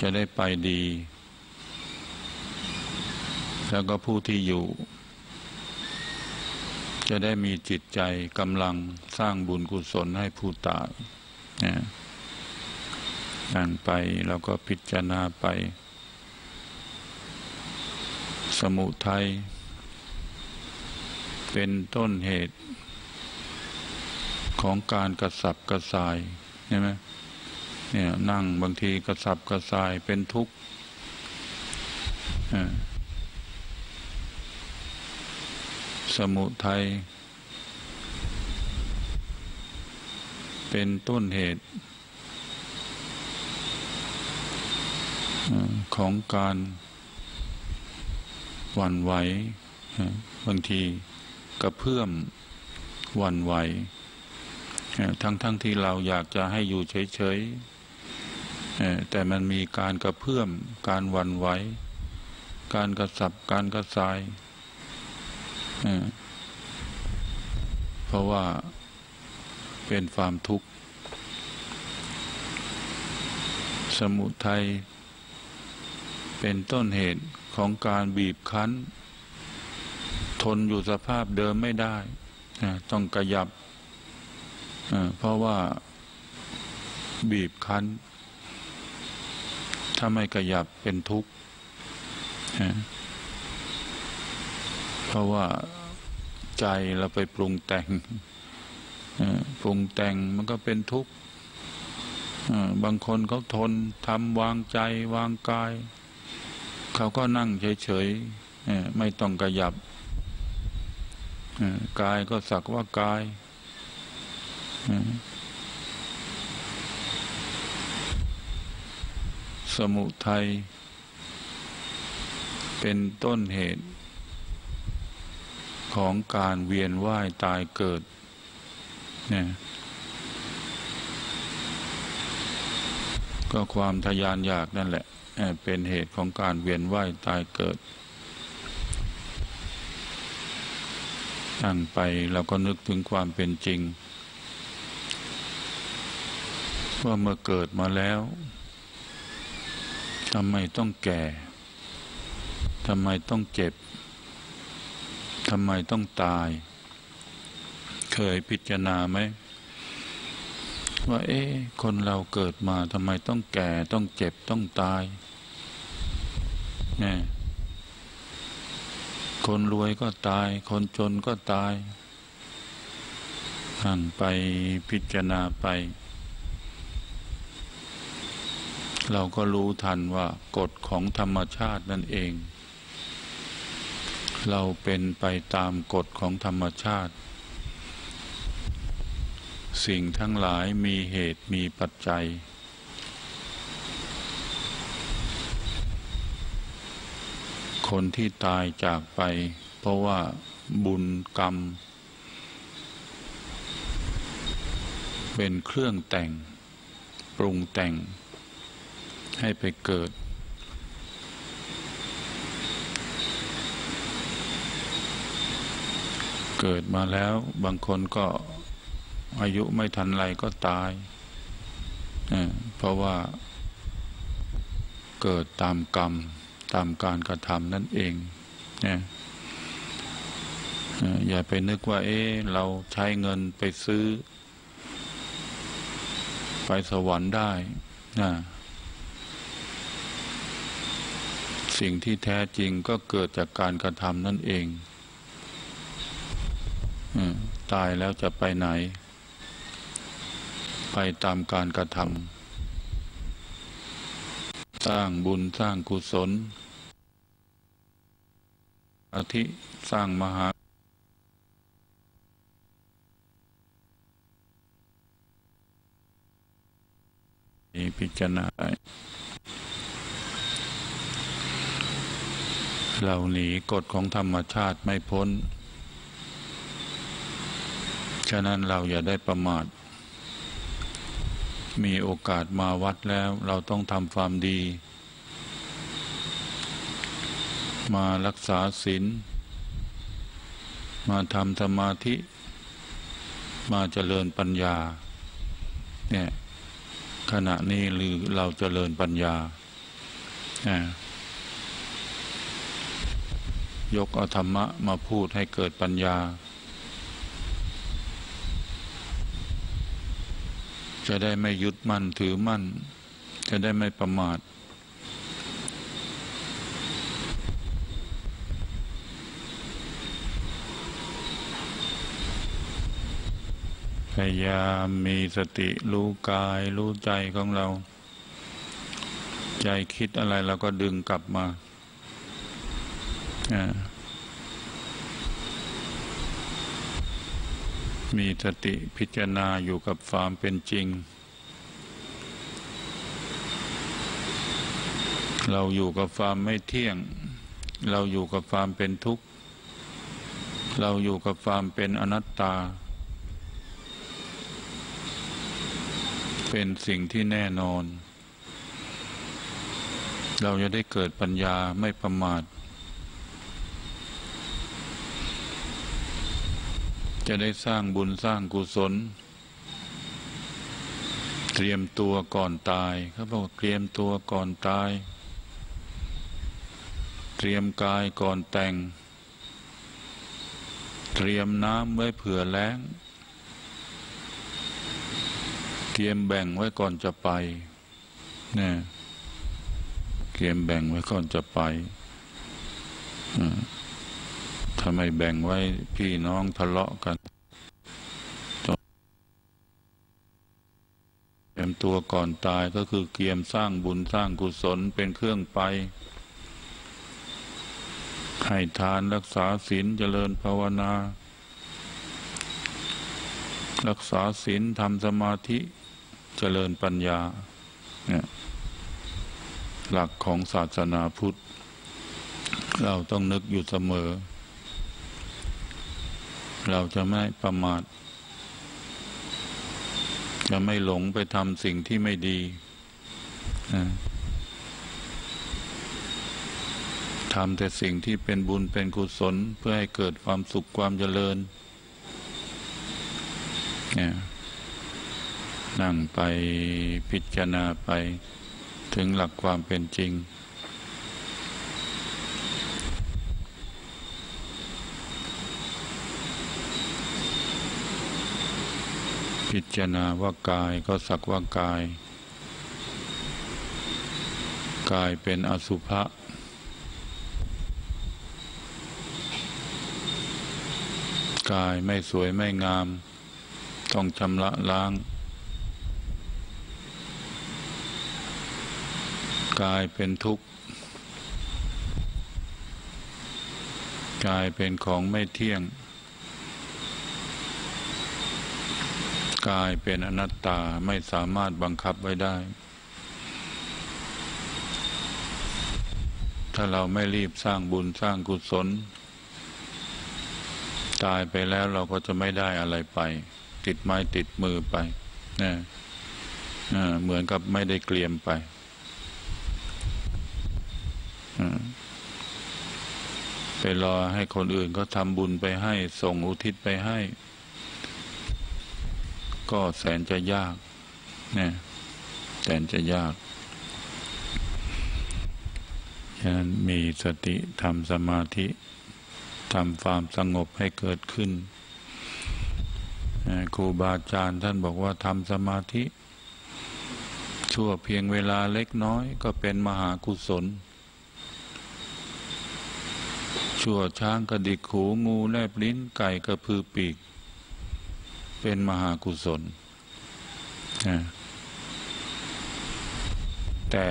จะได้ไปดีแล้วก็ผู้ที่อยู่จะได้มีจิตใจกำลังสร้างบุญกุศลให้ผู้ตายนั่งไปแล้วก็พิจารณาไปสมุทัยเป็นต้นเหตุของการกระสับกระส่ายใช่ไหมเนี่ยนั่งบางทีกระสับกระส่ายเป็นทุกข์สมุทัยเป็นต้นเหตุของการหวั่นไหวบางทีกระเพื่อมหวั่นไหวทั้งที่เราอยากจะให้อยู่เฉยๆแต่มันมีการกระเพื่อมการหวั่นไหวการกระสับการกระส่ายเพราะว่าเป็นความทุกข์สมุทัยเป็นต้นเหตุของการบีบคั้นทนอยู่สภาพเดิมไม่ได้ต้องขยับเพราะว่าบีบคั้นถ้าไม่ขยับเป็นทุกข์เพราะว่าใจเราไปปรุงแต่งมันก็เป็นทุกข์บางคนเขาทนทำวางใจวางกายเขาก็นั่งเฉยๆไม่ต้องขยับกายก็สักว่ากายสมุทัยเป็นต้นเหตุของการเวียนว่ายตายเกิดเนี่ยก็ความทะยานอยากนั่นแหละเป็นเหตุของการเวียนว่ายตายเกิดนั่งไปเราก็นึกถึงความเป็นจริงว่าเมื่อเกิดมาแล้วทำไมต้องแก่ทำไมต้องเจ็บทำไมต้องตายเคยพิจารณาไหมว่าคนเราเกิดมาทำไมต้องแก่ต้องเจ็บต้องตายเนี่ยคนรวยก็ตายคนจนก็ตายหันไปพิจารณาไปเราก็รู้ทันว่ากฎของธรรมชาตินั่นเองเราเป็นไปตามกฎของธรรมชาติสิ่งทั้งหลายมีเหตุมีปัจจัยคนที่ตายจากไปเพราะว่าบุญกรรมเป็นเครื่องแต่งปรุงแต่งให้ไปเกิดมาแล้วบางคนก็อายุไม่ทันไรก็ตายเพราะว่าเกิดตามกรรมตามการกระทำนั่นเองอย่าไปนึกว่าเราใช้เงินไปซื้อไปสวรรค์ได้นะสิ่งที่แท้จริงก็เกิดจากการกระทำนั่นเองตายแล้วจะไปไหนไปตามการกระทำสร้างบุญสร้างกุศลอาทิสร้างมหา นี้พิจารณาเราหนีกฎของธรรมชาติไม่พ้นฉะนั้นเราอย่าได้ประมาทมีโอกาสมาวัดแล้วเราต้องทำความดีมารักษาศีลมาทำสมาธิมาเจริญปัญญาเนี่ยขณะนี้หรือเราเจริญปัญญายกเอาธรรมะมาพูดให้เกิดปัญญาจะได้ไม่ยึดมั่นถือมั่นจะได้ไม่ประมาทพยายามมีสติรู้กายรู้ใจของเราใจคิดอะไรเราก็ดึงกลับมามีสติพิจารณาอยู่กับความเป็นจริงเราอยู่กับความไม่เที่ยงเราอยู่กับความเป็นทุกข์เราอยู่กับความเป็นอนัตตาเป็นสิ่งที่แน่นอนเราจะได้เกิดปัญญาไม่ประมาทจะได้สร้างบุญสร้างกุศลเตรียมตัวก่อนตายเขาบอกเตรียมตัวก่อนตายเตรียมกายก่อนแต่งเตรียมน้ำไว้เผื่อแล้งเตรียมแบ่งไว้ก่อนจะไปเนี่ยเตรียมแบ่งไว้ก่อนจะไปทำไมแบ่งไว้พี่น้องทะเลาะกันเตรียมตัวก่อนตายก็คือเตรียมสร้างบุญสร้างกุศลเป็นเครื่องไปให้ทานรักษาศีลเจริญภาวนารักษาศีลทำสมาธิเจริญปัญญาเนี่ยหลักของศาสนาพุทธเราต้องนึกอยู่เสมอเราจะไม่ประมาทจะไม่หลงไปทำสิ่งที่ไม่ดีทำแต่สิ่งที่เป็นบุญเป็นกุศลเพื่อให้เกิดความสุขความเจริญนั่งไปพิจารณาไปถึงหลักความเป็นจริงพิจารณาว่ากายก็สักว่ากายกายเป็นอสุภะกายไม่สวยไม่งามต้องชำระล้างกายเป็นทุกข์กายเป็นของไม่เที่ยงกายเป็นอนัตตาไม่สามารถบังคับไว้ได้ถ้าเราไม่รีบสร้างบุญสร้างกุศลตายไปแล้วเราก็จะไม่ได้อะไรไปติดไม้ติดมือไปนะเหมือนกับไม่ได้เกลียมไปไปรอให้คนอื่นก็ทำบุญไปให้ส่งอุทิศไปให้ก็แสนจะยากนะแสนจะยากฉะนั้นมีสติทำสมาธิทำความสงบให้เกิดขึ้นครูบาอาจารย์ท่านบอกว่าทำสมาธิชั่วเพียงเวลาเล็กน้อยก็เป็นมหากุศลชั่วช้างกระดิกหูงูแลบลิ้นไก่กระพือปีกเป็นมหากุศลแต่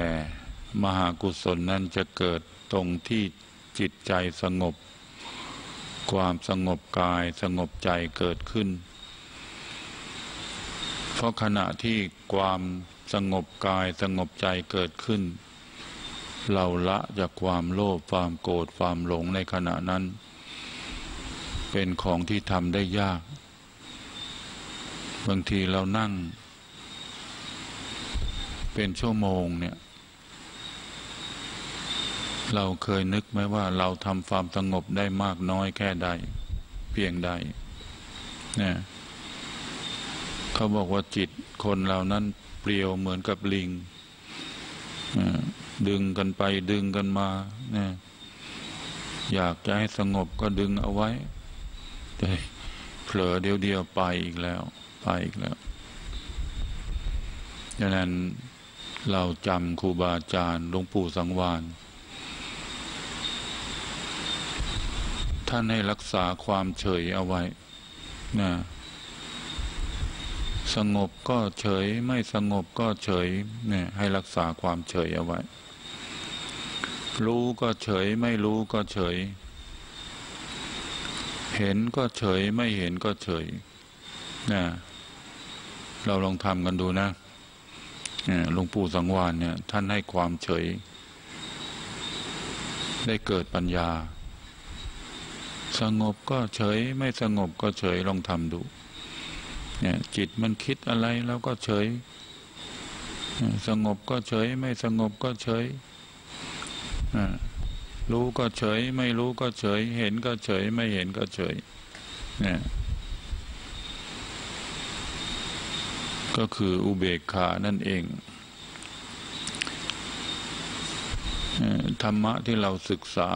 มหากุศลนั้นจะเกิดตรงที่จิตใจสงบความสงบกายสงบใจเกิดขึ้นเพราะขณะที่ความ สงบกายสงบใจเกิดขึ้นเราละจากความโลภความโกรธความหลงในขณะนั้นเป็นของที่ทำได้ยากบางทีเรานั่งเป็นชั่วโมงเนี่ยเราเคยนึกไหมว่าเราทำความสงบได้มากน้อยแค่ใดเพียงใดเนี่ยเขาบอกว่าจิตคนเรานั้นเปลี่ยวเหมือนกับลิงดึงกันไปดึงกันมาเนี่ยอยากจะให้สงบก็ดึงเอาไว้แต่เผลอเดียวไปอีกแล้วดังนั้นเราจำครูบาอาจารย์หลวงปู่สังวาลท่านให้รักษาความเฉยเอาไว้นะสงบก็เฉยไม่สงบก็เฉยเนี่ยให้รักษาความเฉยเอาไว้รู้ก็เฉยไม่รู้ก็เฉยเห็นก็เฉยไม่เห็นก็เฉยนะเราลองทำกันดูนะหลวงปู่สังวาลเนี่ยท่านให้ความเฉยได้เกิดปัญญาสงบก็เฉยไม่สงบก็เฉยลองทำดูเนี่ยจิตมันคิดอะไรแล้วก็เฉยสงบก็เฉยไม่สงบก็เฉยรู้ก็เฉยไม่รู้ก็เฉยเห็นก็เฉยไม่เห็นก็เฉยเนี่ยก็คืออุเบกขานั่นเองธรรมะที่เราศึกษา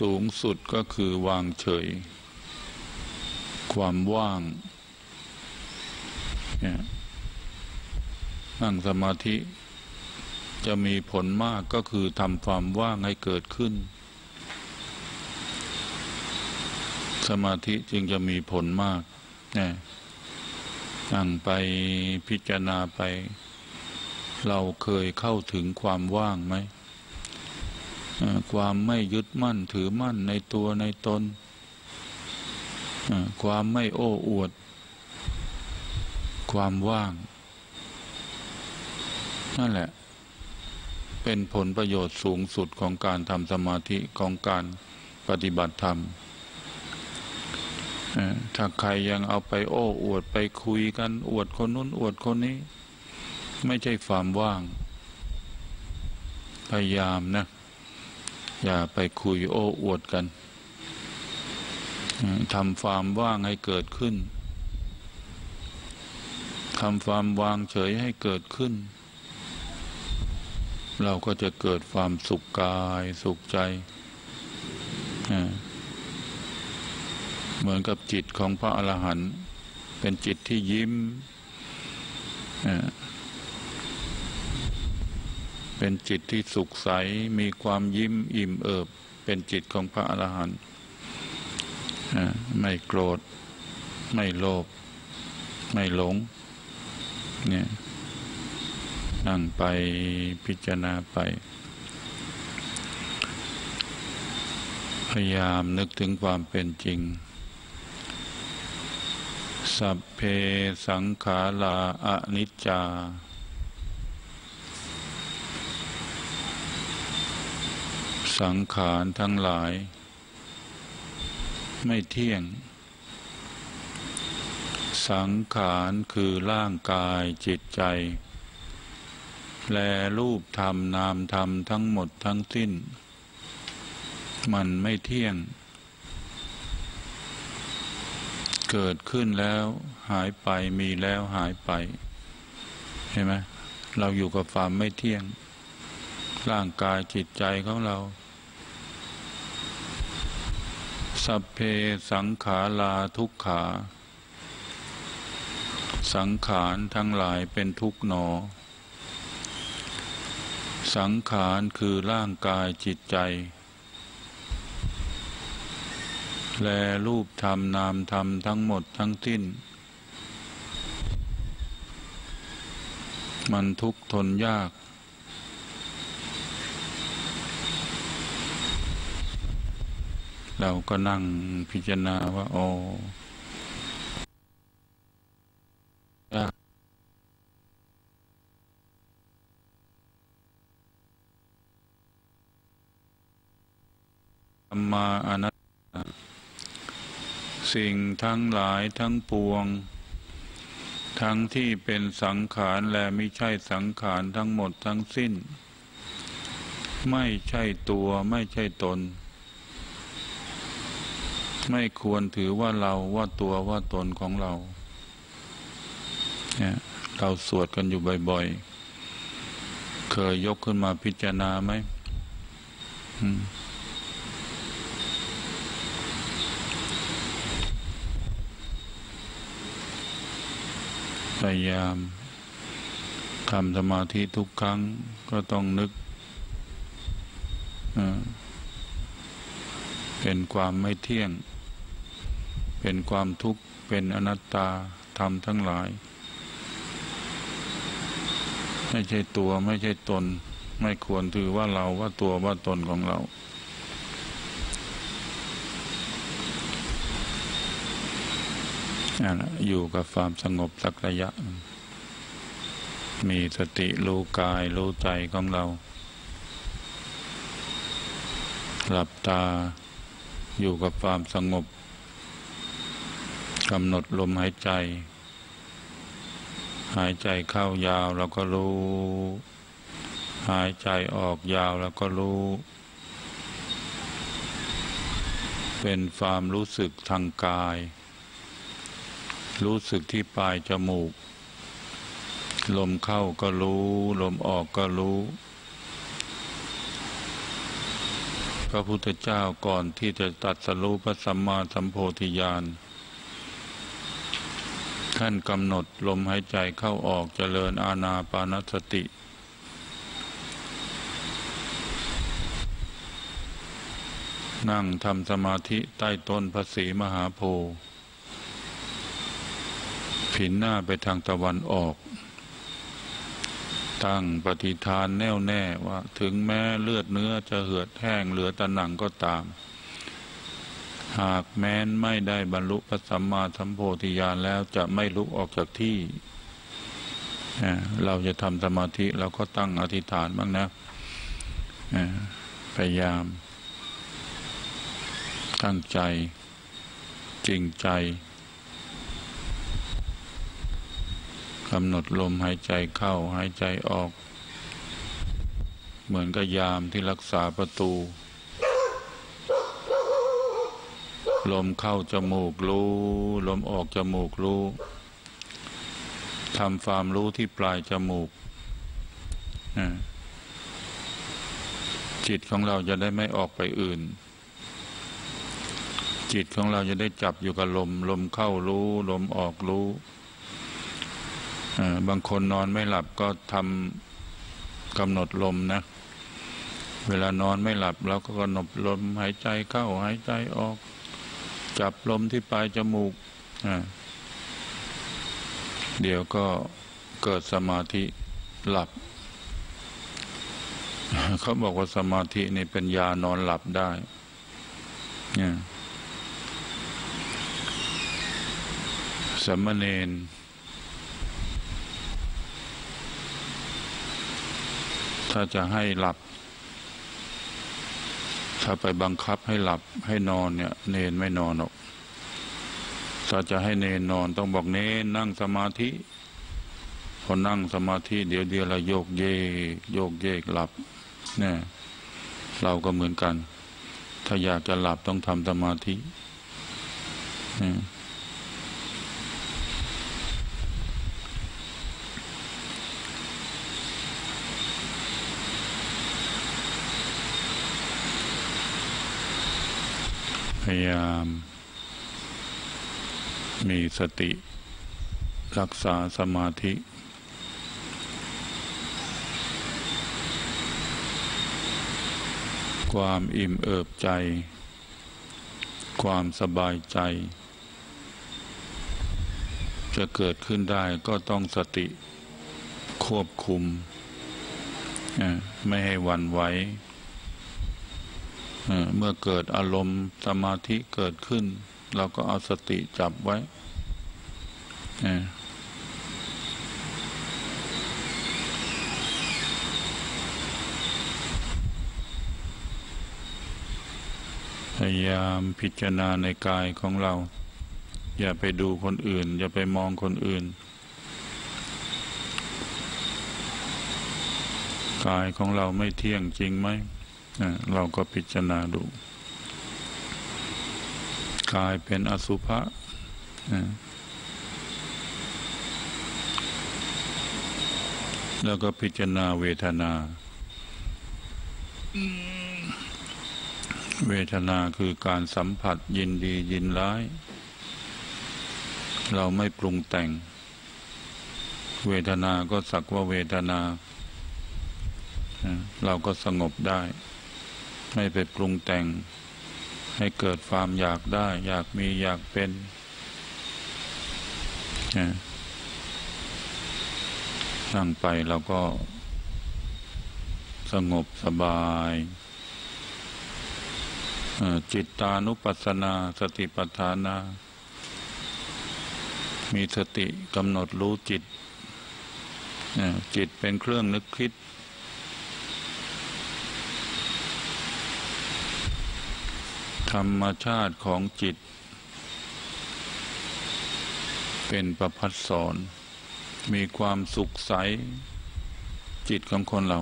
สูงสุดก็คือวางเฉยความว่างนั่งสมาธิจะมีผลมากก็คือทำความว่างให้เกิดขึ้นสมาธิจึงจะมีผลมากนั่งไปพิจารณาไปเราเคยเข้าถึงความว่างไหมความไม่ยึดมั่นถือมั่นในตัวในตนความไม่โอ้อวดความว่างนั่นแหละเป็นผลประโยชน์สูงสุดของการทำสมาธิของการปฏิบัติธรรมถ้าใครยังเอาไปโอ้อวดไปคุยกันอวดคนนู้นอวดคนนี้ไม่ใช่ความว่างพยายามนะอย่าไปคุยโอ้อวดกันทำความว่างให้เกิดขึ้นทำความวางเฉยให้เกิดขึ้นเราก็จะเกิดความสุขกายสุขใจเหมือนกับจิตของพระอรหันต์เป็นจิตที่ยิ้มเป็นจิตที่สุขใสมีความยิ้มอิ่มเอิบเป็นจิตของพระอรหันต์ไม่โกรธไม่โลภไม่หลงเนี่ยนั่งไปพิจารณาไปพยายามนึกถึงความเป็นจริงสัพเพสังขาราอนิจจาสังขารทั้งหลายไม่เที่ยงสังขารคือร่างกายจิตใจและรูปธรรมนามธรรมทั้งหมดทั้งสิ้นมันไม่เที่ยงเกิดขึ้นแล้วหายไปมีแล้วหายไปเห็นไหมเราอยู่กับความไม่เที่ยงร่างกายจิตใจของเราสัพเพสังขาราทุกขาสังขารทั้งหลายเป็นทุกข์หนอสังขารคือร่างกายจิตใจแลรูปธรรมนามธรรมทั้งหมดทั้งสิ้นมันทุกข์ทนยากเราก็นั่งพิจารณาว่าโอ้ อ่าธัมมาอนัตตาสิ่งทั้งหลายทั้งปวงทั้งที่เป็นสังขารและไม่ใช่สังขารทั้งหมดทั้งสิ้นไม่ใช่ตัวไม่ใช่ตนไม่ควรถือว่าเราว่าตัวว่าตนของเราเนี่ยเราสวดกันอยู่บ่อยๆเคยยกขึ้นมาพิจารณาไหมพยายามทำสมาธิทุกครั้งก็ต้องนึกเป็นความไม่เที่ยงเป็นความทุกข์เป็นอนัตตาธรรมทั้งหลายไม่ใช่ตัวไม่ใช่ตนไม่ควรถือว่าเราว่าตัวว่าตนของเราอยู่กับความสงบสักระยะมีสติรู้กายรู้ใจของเราหลับตาอยู่กับความสงบกำหนดลมหายใจหายใจเข้ายาวแล้วก็รู้หายใจออกยาวแล้วก็รู้เป็นความรู้สึกทางกายรู้สึกที่ปลายจมูกลมเข้าก็รู้ลมออกก็รู้พระพุทธเจ้าก่อนที่จะตรัสรู้พระสัมมาสัมโพธิญาณท่านกำหนดลมหายใจเข้าออกเจริญอานาปานสตินั่งทำสมาธิใต้ต้นพระศรีมหาโพธิ์ผินหน้าไปทางตะวันออกตั้งปฏิฐานแน่วแน่ว่าถึงแม้เลือดเนื้อจะเหือดแห้งเหลือแต่หนังก็ตามหากแม้นไม่ได้บรรลุพระสัมมาสัมโพธิญาณแล้วจะไม่ลุกออกจากที่เราจะทำสมาธิเราก็ตั้งอธิษฐานบ้างนะพยายามตั้งใจจริงใจกำหนดลมหายใจเข้าหายใจออกเหมือนกับยามที่รักษาประตูลมเข้าจมูกรู้ลมออกจมูกรู้ทำความรู้ที่ปลายจมูกจิตของเราจะได้ไม่ออกไปอื่นจิตของเราจะได้จับอยู่กับลมลมเข้ารู้ลมออกรู้บางคนนอนไม่หลับก็ทำกำหนดลมนะเวลานอนไม่หลับเราก็กำหนดลมหายใจเข้าหายใจออกจับลมที่ปลายจมูกเดี๋ยวก็เกิดสมาธิหลับเขาบอกว่าสมาธินี่เป็นยานอนหลับได้สมณเณรถ้าจะให้หลับถ้าไปบังคับให้หลับให้นอนเนี่ยเนนไม่นอนหรอกถ้าจะให้เนนนอนต้องบอกเนนนั่งสมาธิพอนั่งสมาธิเดี๋ยวเราโยกเยกโยกเยกหลับเนี่ยเราก็เหมือนกันถ้าอยากจะหลับต้องทำสมาธิพยายามมีสติรักษาสมาธิความอิ่มเอิบใจความสบายใจจะเกิดขึ้นได้ก็ต้องสติควบคุมไม่ให้หวั่นไหวเมื่อเกิดอารมณ์สมาธิเกิดขึ้นเราก็เอาสติจับไว้ พยายามพิจารณาในกายของเราอย่าไปดูคนอื่นอย่าไปมองคนอื่นกายของเราไม่เที่ยงจริงไหมเราก็พิจารณาดูกายเป็นอสุภะแล้วก็พิจารณาเวทนาเวทนาคือการสัมผัสยินดียินร้ายเราไม่ปรุงแต่งเวทนาก็สักว่าเวทนาเราก็สงบได้ไม่ไปปรุงแต่งให้เกิดความอยากได้อยากมีอยากเป็นนั่งไปเราก็สงบสบายจิตตานุปัสสนาสติปัฏฐานามีสติกำหนดรู้จิตจิตเป็นเครื่องนึกคิดธรรมชาติของจิตเป็นประภัสสรมีความสุขใสจิตของคนเรา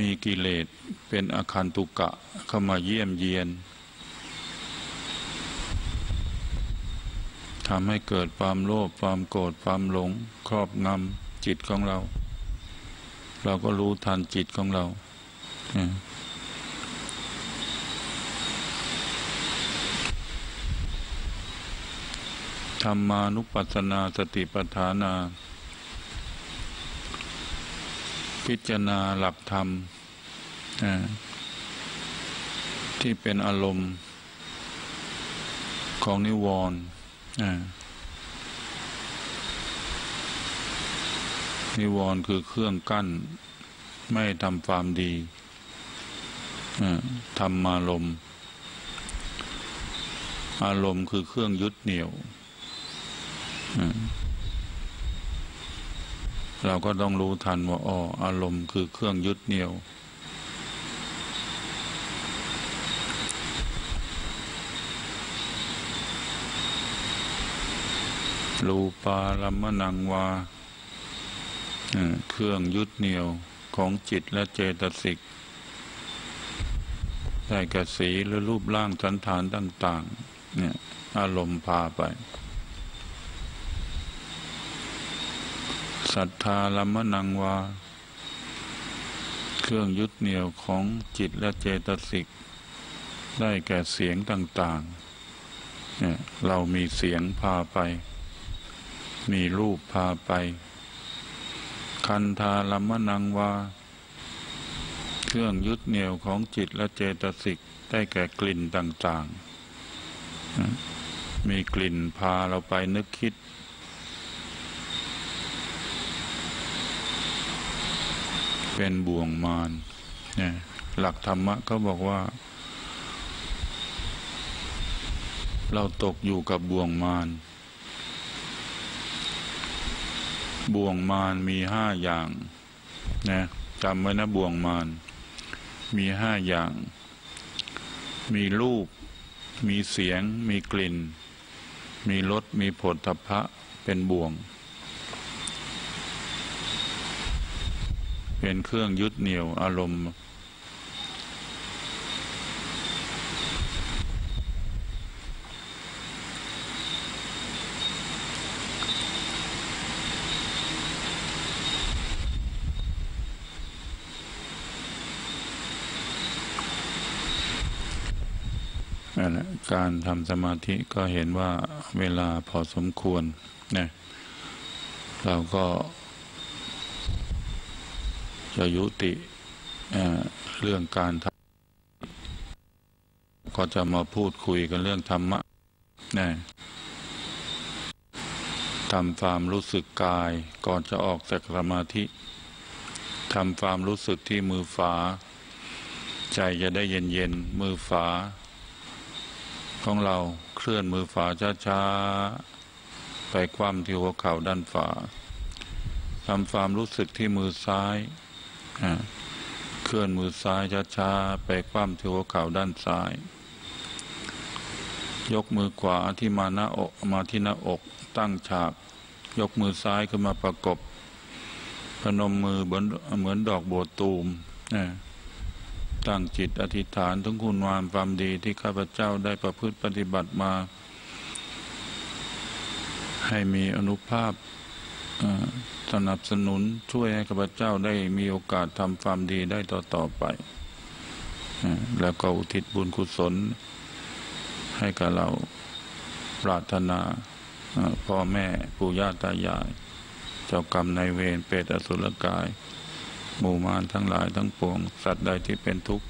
มีกิเลสเป็นอาคันตุกะเข้ามาเยี่ยมเยียนทำให้เกิดความโลภความโกรธความหลงครอบงำจิตของเราเราก็รู้ทันจิตของเราธรรมานุปัสสนาสติปัฏฐานาพิจารณาหลักธรรมที่เป็นอารมณ์ของนิวรณ์นิวรณ์คือเครื่องกั้นไม่ทำความดีธรรมารมณ์อารมณ์คือเครื่องยึดเหนี่ยวเราก็ต้องรู้ทันว่าอ๋ออารมณ์คือเครื่องยึดเหนี่ยวรูปารัมมณังวาเครื่องยึดเหนี่ยวของจิตและเจตสิกได้แก่สีหรือรูปร่างสันฐานต่างๆเนี่ยอารมณ์พาไปศรัทธารัมมณังวาเครื่องยึดเหนี่ยวของจิตและเจตสิกได้แก่เสียงต่างๆเนี่ยเรามีเสียงพาไปมีรูปพาไปคันธารัมมณังวาเครื่องยึดเหนี่ยวของจิตและเจตสิกได้แก่กลิ่นต่างๆมีกลิ่นพาเราไปนึกคิดเป็นบ่วงมารเนี่ยหลักธรรมะก็บอกว่าเราตกอยู่กับบ่วงมารบ่วงมารมีห้าอย่างนะจำไว้นะบ่วงมารมีห้าอย่างมีรูปมีเสียงมีกลิ่นมีรสมีโผฏฐัพพะเป็นบ่วงเป็นเครื่องยึดเหนี่ยวอารมณ์การทำสมาธิก็เห็นว่าเวลาพอสมควรนะเราก็จะยุติเรื่องการทำก็จะมาพูดคุยกันเรื่องธรรมะนะทำความรู้สึกกายก่อนจะออกจากสมาธิทำความรู้สึกที่มือฝาใจจะได้เย็นเย็นมือฝาของเราเคลื่อนมือฝาช้าๆไปคว่ำที่หัวเข่าด้านฝาทำความรู้สึกที่มือซ้าย เคลื่อนมือซ้ายช้าๆไปคว่ำที่หัวเข่าด้านซ้ายยกมือขวาที่มาที่หน้าอกตั้งฉากยกมือซ้ายขึ้นมาประกบพนมมือเหมือนดอกบัวตูมตั้งจิตอธิษฐานถึงคุณงามความดีที่ข้าพเจ้าได้ประพฤติปฏิบัติมาให้มีอานุภาพสนับสนุนช่วยให้ข้าพเจ้าได้มีโอกาสทำความดีได้ต่อไปแล้วก็อุทิศบุญกุศลให้กับเราปรารถนาพ่อแม่ปู่ย่าตายายเจ้ากรรมนายเวรเปรตอสุรกายหมู่มารทั้งหลายทั้งปวงสัตว์ใดที่เป็นทุกข์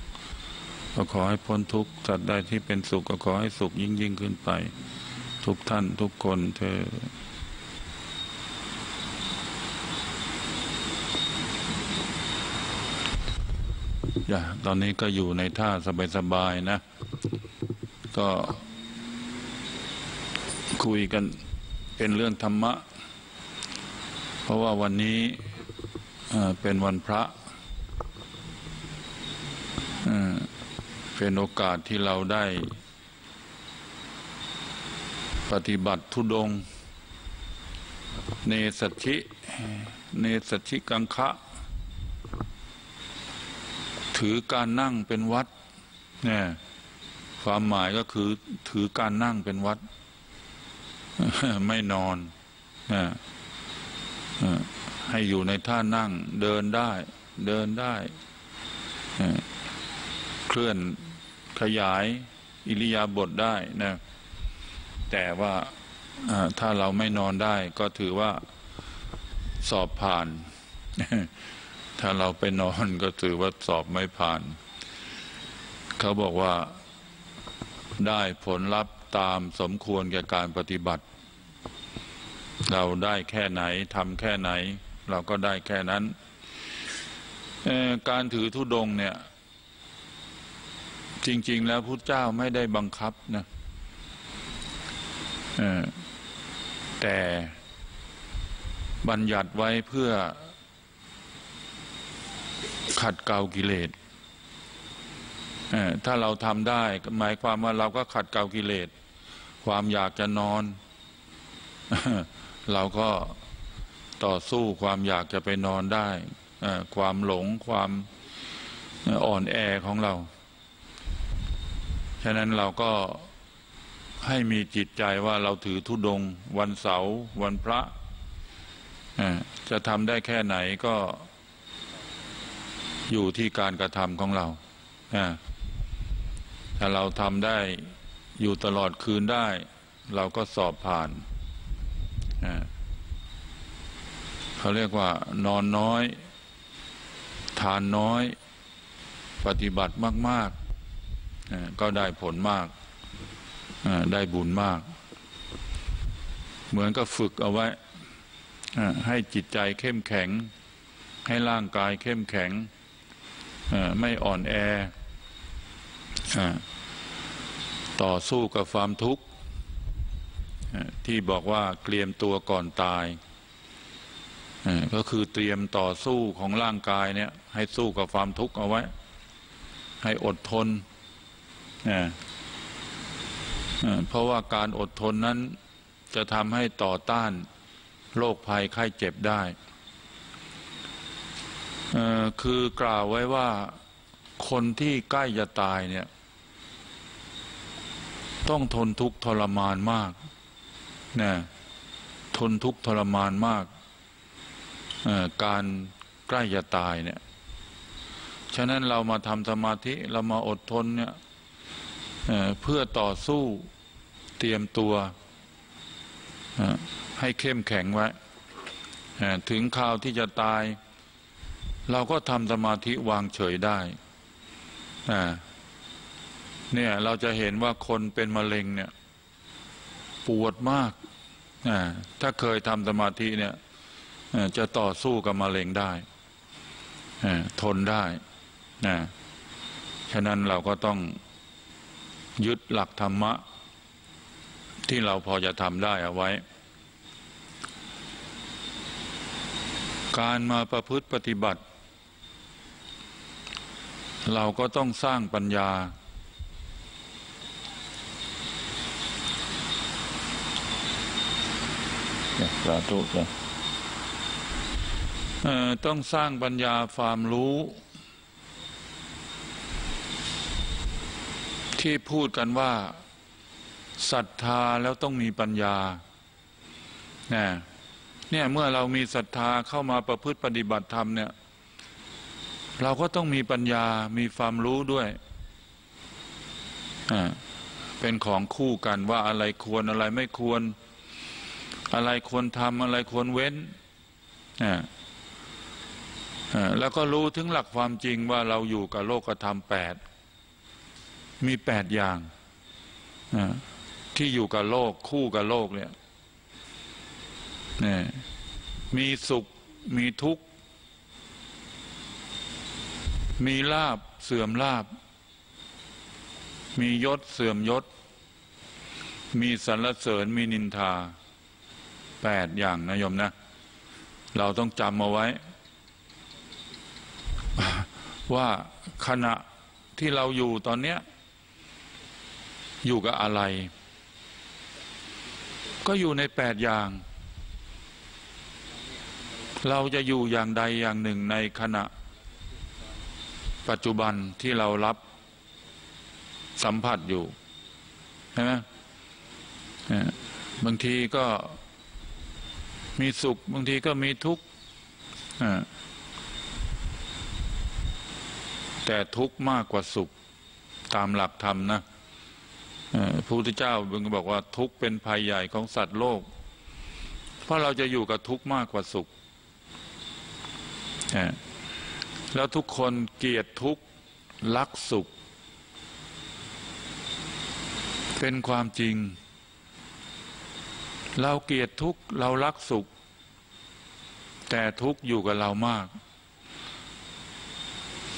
ก็ขอให้พ้นทุกข์สัตว์ใดที่เป็นสุขก็ขอให้สุขยิ่งขึ้นไปทุกท่านทุกคนเธอตอนนี้ก็อยู่ในท่าสบายๆนะก็คุยกันเป็นเรื่องธรรมะเพราะว่าวันนี้เป็นวันพระเป็นโอกาสที่เราได้ปฏิบัติธุดงค์เนสัชชิกังคะถือการนั่งเป็นวัดเนี่ยความหมายก็คือถือการนั่งเป็นวัดไม่นอนให้อยู่ในท่านั่งเดินได้เคลื่อนขยายอิริยาบถได้นะแต่ว่าถ้าเราไม่นอนได้ก็ถือว่าสอบผ่านถ้าเราไปนอนก็ถือว่าสอบไม่ผ่านเขาบอกว่าได้ผลลัพธ์ตามสมควรแก่การปฏิบัติเราได้แค่ไหนทำแค่ไหนเราก็ได้แค่นั้นการถือธุดงค์เนี่ยจริงๆแล้วพุทธเจ้าไม่ได้บังคับนะแต่บัญญัติไว้เพื่อขัดเกลากิเลสถ้าเราทำได้หมายความว่าเราก็ขัดเกลากิเลสความอยากจะนอนเราก็ต่อสู้ความอยากจะไปนอนได้ความหลงความอ่อนแอของเราฉะนั้นเราก็ให้มีจิตใจว่าเราถือธุดงค์วันเสาร์วันพระจะทำได้แค่ไหนก็อยู่ที่การกระทำของเราถ้าเราทำได้อยู่ตลอดคืนได้เราก็สอบผ่านเขาเรียกว่านอนน้อยทานน้อยปฏิบัติมากๆก็ได้ผลมากได้บุญมากเหมือนก็ฝึกเอาไว้ให้จิตใจเข้มแข็งให้ร่างกายเข้มแข็งไม่อ่อนแอต่อสู้กับความทุกข์ที่บอกว่าเตรียมตัวก่อนตายก็คือเตรียมต่อสู้ของร่างกายเนี่ยให้สู้กับความทุกข์เอาไว้ให้อดทนเพราะว่าการอดทนนั้นจะทำให้ต่อต้านโรคภัยไข้เจ็บได้คือกล่าวไว้ว่าคนที่ใกล้จะตายเนี่ยต้องทนทุกข์ทรมานมากนะทนทุกข์ทรมานมากการใกล้จะตายเนี่ยฉะนั้นเรามาทำสมาธิเรามาอดทนเนี่ยเพื่อต่อสู้เตรียมตัวให้เข้มแข็งไว้ถึงคราวที่จะตายเราก็ทำสมาธิวางเฉยได้เนี่ยเราจะเห็นว่าคนเป็นมะเร็งเนี่ยปวดมากถ้าเคยทำสมาธิเนี่ยจะต่อสู้กับมะเร็งได้ทนได้ฉะนั้นเราก็ต้องยึดหลักธรรมะที่เราพอจะทำได้เอาไว้การมาประพฤติปฏิบัติ เราก็ต้องสร้างปัญญาสาธุจ้ะต้องสร้างปัญญาความรู้ที่พูดกันว่าศรัทธาแล้วต้องมีปัญญาเนี่ยเมื่อเรามีศรัทธาเข้ามาประพฤติปฏิบัติธรรมเนี่ยเราก็ต้องมีปัญญามีความรู้ด้วยเป็นของคู่กันว่าอะไรควรอะไรไม่ควรอะไรควรทำอะไรควรเว้นแล้วก็รู้ถึงหลักความจริงว่าเราอยู่กับโลกธรรม8มี8อย่างที่อยู่กับโลกคู่กับโลกเนี่ยมีสุขมีทุกข์มีลาภเสื่อมลาภมียศเสื่อมยศมีสรรเสริญมีนินทา8อย่างนะโยมนะเราต้องจำเอาไว้ว่าขณะที่เราอยู่ตอนเนี้ยอยู่กับอะไรก็อยู่ใน8อย่างเราจะอยู่อย่างใดอย่างหนึ่งในขณะปัจจุบันที่เรารับสัมผัสอยู่ใช่ไหมบางทีก็มีสุขบางทีก็มีทุกข์แต่ทุกข์มากกว่าสุขตามหลักธรรมนะพระพุทธเจ้าบึงบอกว่าทุกข์เป็นภัยใหญ่ของสัตว์โลกเพราะเราจะอยู่กับทุกข์มากกว่าสุขแล้วทุกคนเกลียดทุกข์รักสุขเป็นความจริงเราเกลียดทุกข์เรารักสุขแต่ทุกข์อยู่กับเรามาก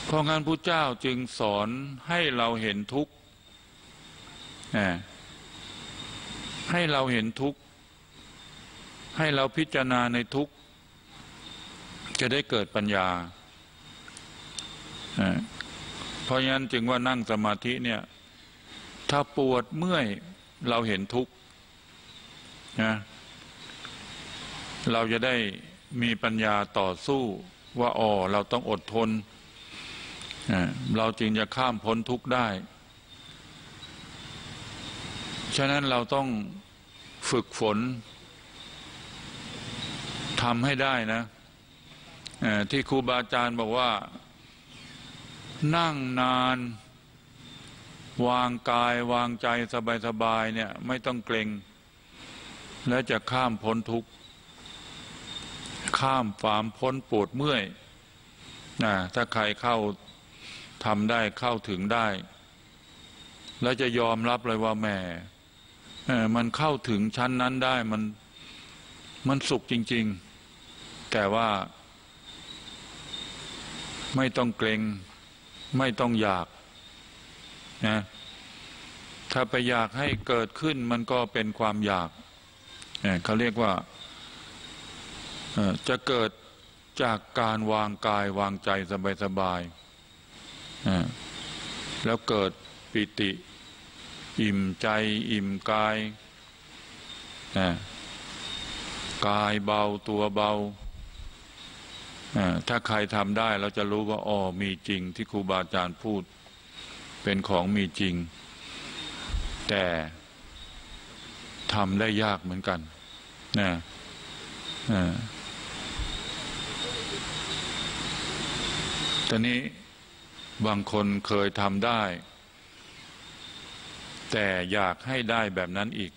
เพราะงั้นพระเจ้าจึงสอนให้เราเห็นทุกข์ให้เราเห็นทุกข์ให้เราพิจารณาในทุกข์จะได้เกิดปัญญาเพราะงั้นจึงว่านั่งสมาธิเนี่ยถ้าปวดเมื่อยเราเห็นทุกข์นะเราจะได้มีปัญญาต่อสู้ว่าอ๋อเราต้องอดทนเราจึงจะข้ามพ้นทุกข์ได้ฉะนั้นเราต้องฝึกฝนทำให้ได้นะที่ครูบาอาจารย์บอกว่านั่งนานวางกายวางใจสบายๆเนี่ยไม่ต้องเกรงและจะข้ามพ้นทุกข์ข้ามความพ้นปวดเมื่อยถ้าใครเข้าทำได้เข้าถึงได้แล้วจะยอมรับเลยว่าแม่มันเข้าถึงชั้นนั้นได้มันสุขจริงๆแต่ว่าไม่ต้องเกรงไม่ต้องอยากนะถ้าไปอยากให้เกิดขึ้นมันก็เป็นความอยากเขาเรียกว่าจะเกิดจากการวางกายวางใจสบายๆแล้วเกิดปิติอิ่มใจอิ่มกายกายเบาตัวเบาถ้าใครทำได้เราจะรู้ว่าอ๋อมีจริงที่ครูบาอาจารย์พูดเป็นของมีจริงแต่ทำได้ยากเหมือนกันนะแต่นี้บางคนเคยทำได้แต่อยากให้ได้แบบนั้นอีก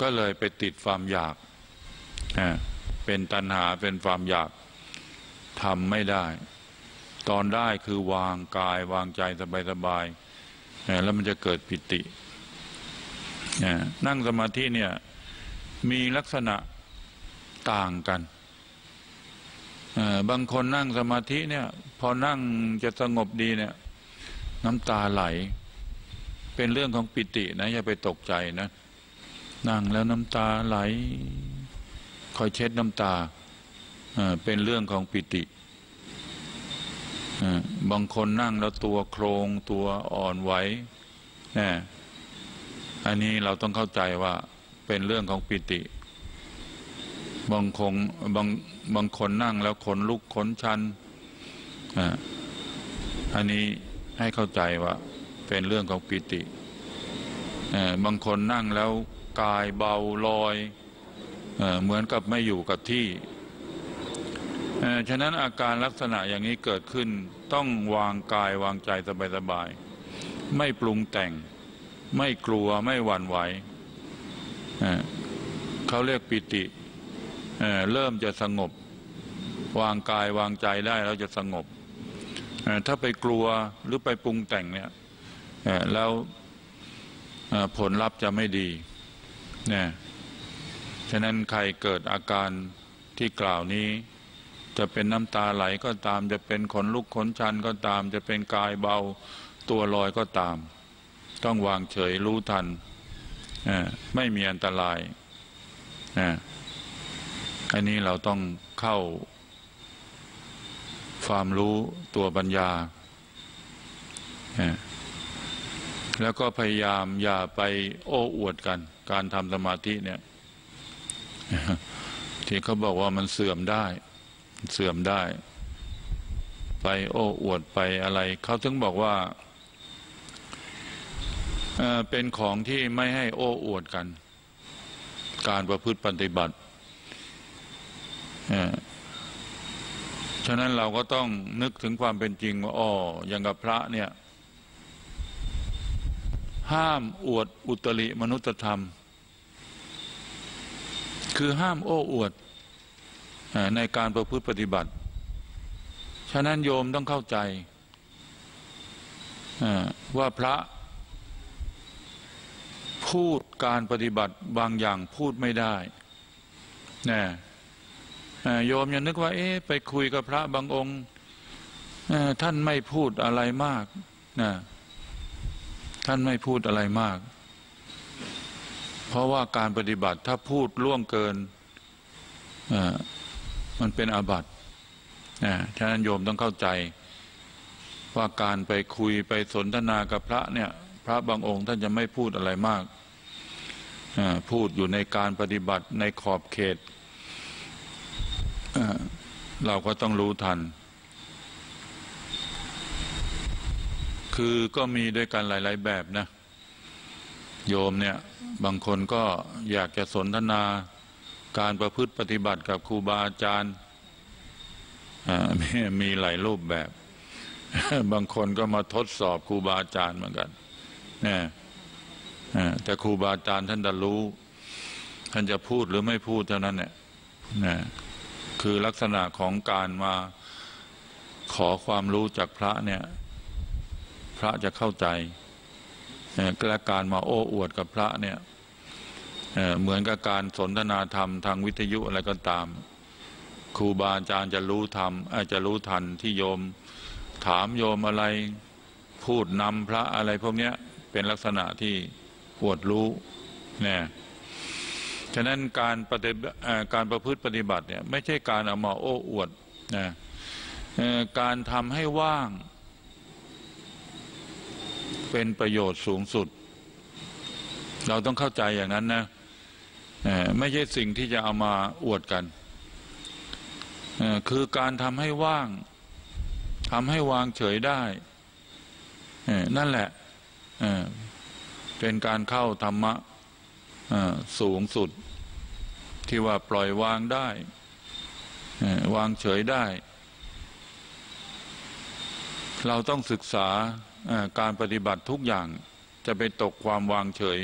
ก็เลยไปติดความอยากเป็นตัณหาเป็นความอยากทำไม่ได้ตอนได้คือวางกายวางใจสบายๆแล้วมันจะเกิดปิตินั่งสมาธิเนี่ยมีลักษณะต่างกันบางคนนั่งสมาธิเนี่ยพอนั่งจะสงบดีเนี่ยน้ำตาไหลเป็นเรื่องของปิตินะอย่าไปตกใจนะนั่งแล้วน้ำตาไหลคอยเช็ดน้ำตาเป็นเรื่องของปิติ บางคนนั่งแล้วตัวโครงตัวอ่อนไหวอันนี้เราต้องเข้าใจว่าเป็นเรื่องของปิติบางคนนั่งแล้วขนลุกขนชันอันนี้ให้เข้าใจว่าเป็นเรื่องของปิติบางคนนั่งแล้วกายเบาลอยเหมือนกับไม่อยู่กับที่ฉะนั้นอาการลักษณะอย่างนี้เกิดขึ้นต้องวางกายวางใจสบายๆไม่ปรุงแต่งไม่กลัวไม่หวั่นไหวเขาเรียกปิติเริ่มจะสงบวางกายวางใจได้แล้วจะสงบถ้าไปกลัวหรือไปปรุงแต่งเนี่ยแล้วผลลัพธ์จะไม่ดีนะฉะนั้นใครเกิดอาการที่กล่าวนี้จะเป็นน้ำตาไหลก็ตามจะเป็นขนลุกขนชันก็ตามจะเป็นกายเบาตัวลอยก็ตามต้องวางเฉยรู้ทันไม่มีอันตรายอันนี้เราต้องเข้าความรู้ตัวปัญญาแล้วก็พยายามอย่าไปโอ้อวดกันการทำสมาธิเนี่ยที่เขาบอกว่ามันเสื่อมได้ไปโอ้อวดไปอะไรเขาถึงบอกว่าเป็นของที่ไม่ให้โอ้อวดกันการประพฤติปฏิบัติฉะนั้นเราก็ต้องนึกถึงความเป็นจริงว่าอ๋ออย่างกับพระเนี่ยห้ามอวดอุตริมนุสธรรมคือห้ามโอ้อวดในการประพฤติปฏิบัติฉะนั้นโยมต้องเข้าใจว่าพระพูดการปฏิบัติบางอย่างพูดไม่ได้นะโยมยังนึกว่าเอ๊ะไปคุยกับพระบางองค์ท่านไม่พูดอะไรมากนะท่านไม่พูดอะไรมากเพราะว่าการปฏิบัติถ้าพูดล่วงเกินมันเป็นอาบัติฉะนั้นโยมต้องเข้าใจว่าการไปคุยไปสนทนากับพระเนี่ยพระบางองค์ท่านจะไม่พูดอะไรมากพูดอยู่ในการปฏิบัติในขอบเขตเราก็ต้องรู้ทันคือก็มีด้วยกันหลายๆแบบนะโยมเนี่ยบางคนก็อยากจะสนทนาการประพฤติปฏิบัติกับครูบาอาจารย์มีหลายรูปแบบ บางคนก็มาทดสอบครูบาอาจารย์เหมือนกันนะแต่ครูบาอาจารย์ท่านจะรู้ท่านจะพูดหรือไม่พูดเท่านั้นเนี่ยนะคือลักษณะของการมาขอความรู้จากพระเนี่ยพระจะเข้าใจและการมาโอ้อวดกับพระเนี่ยเหมือนกับการสนทนาธรรมทางวิทยุอะไรก็ตามครูบาอาจารย์จะรู้ธรรมอาจจะรู้ทันที่โยมถามโยมอะไรพูดนำพระอะไรพวกนี้เป็นลักษณะที่อวดรู้เนี่ยฉะนั้นการประพฤติปฏิบัติเนี่ยไม่ใช่การเอามาโอ้อวดนะการทำให้ว่างเป็นประโยชน์สูงสุดเราต้องเข้าใจอย่างนั้นนะไม่ใช่สิ่งที่จะเอามาอวดกันคือการทำให้ว่างทำให้วางเฉยได้นั่นแหละเป็นการเข้าธรรมะสูงสุดที่ว่าปล่อยวางได้วางเฉยได้เราต้องศึกษาการปฏิบัติทุกอย่างจะไปตกความวางเฉย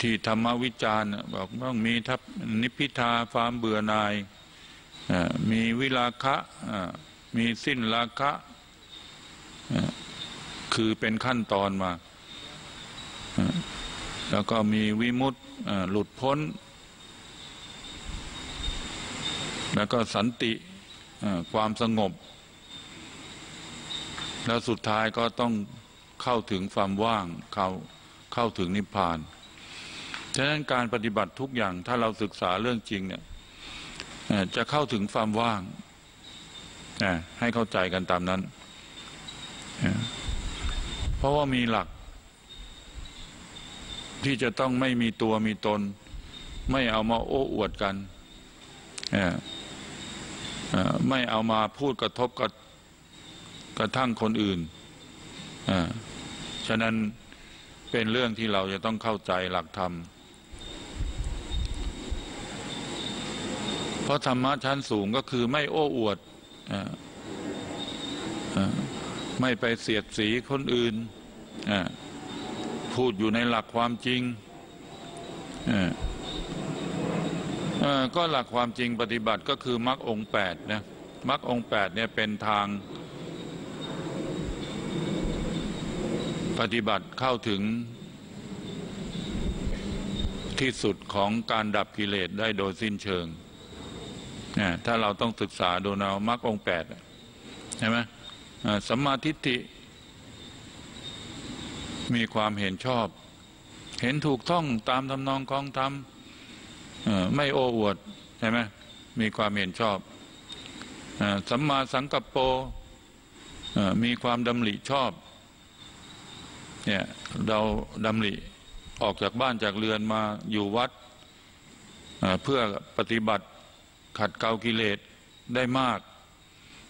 ที่ธรรมวิจารณ์บอกต้องมีทัพนิพพิทาความเบื่อหน่ายมีวิราคะมีสิ้นราคะคือเป็นขั้นตอนมาแล้วก็มีวิมุตติหลุดพ้นแล้วก็สันติความสงบแล้วสุดท้ายก็ต้องเข้าถึงความว่างเข้าถึงนิพพานฉะนั้นการปฏิบัติทุกอย่างถ้าเราศึกษาเรื่องจริงเนี่ย จะเข้าถึงความว่างให้เข้าใจกันตามนั้นเพราะว่ามีหลักที่จะต้องไม่มีตัวมีตนไม่เอามาโอ้อวดกันไม่เอามาพูดกระทบกระทั่งคนอื่นฉะนั้นเป็นเรื่องที่เราจะต้องเข้าใจหลักธรรมเพราะธรรมะชั้นสูงก็คือไม่โอ้อวดไม่ไปเสียดสีคนอื่นพูดอยู่ในหลักความจริงก็หลักความจริงปฏิบัติก็คือมรรคองค์8นะมรรคองค์8เนี่ยเป็นทางปฏิบัติเข้าถึงที่สุดของการดับกิเลสได้โดยสิ้นเชิงถ้าเราต้องศึกษาดูนะมรรคองค์8ใช่ไหมสัมมาทิฏฐิมีความเห็นชอบเห็นถูกต้องตามทำนองของธรรมไม่โอ้อวดใช่ไหมมีความเห็นชอบสัมมาสังกัปโปมีความดำริชอบเนี่ยเราดำริออกจากบ้านจากเรือนมาอยู่วัดเพื่อปฏิบัติขัดเกลากิเลสได้มาก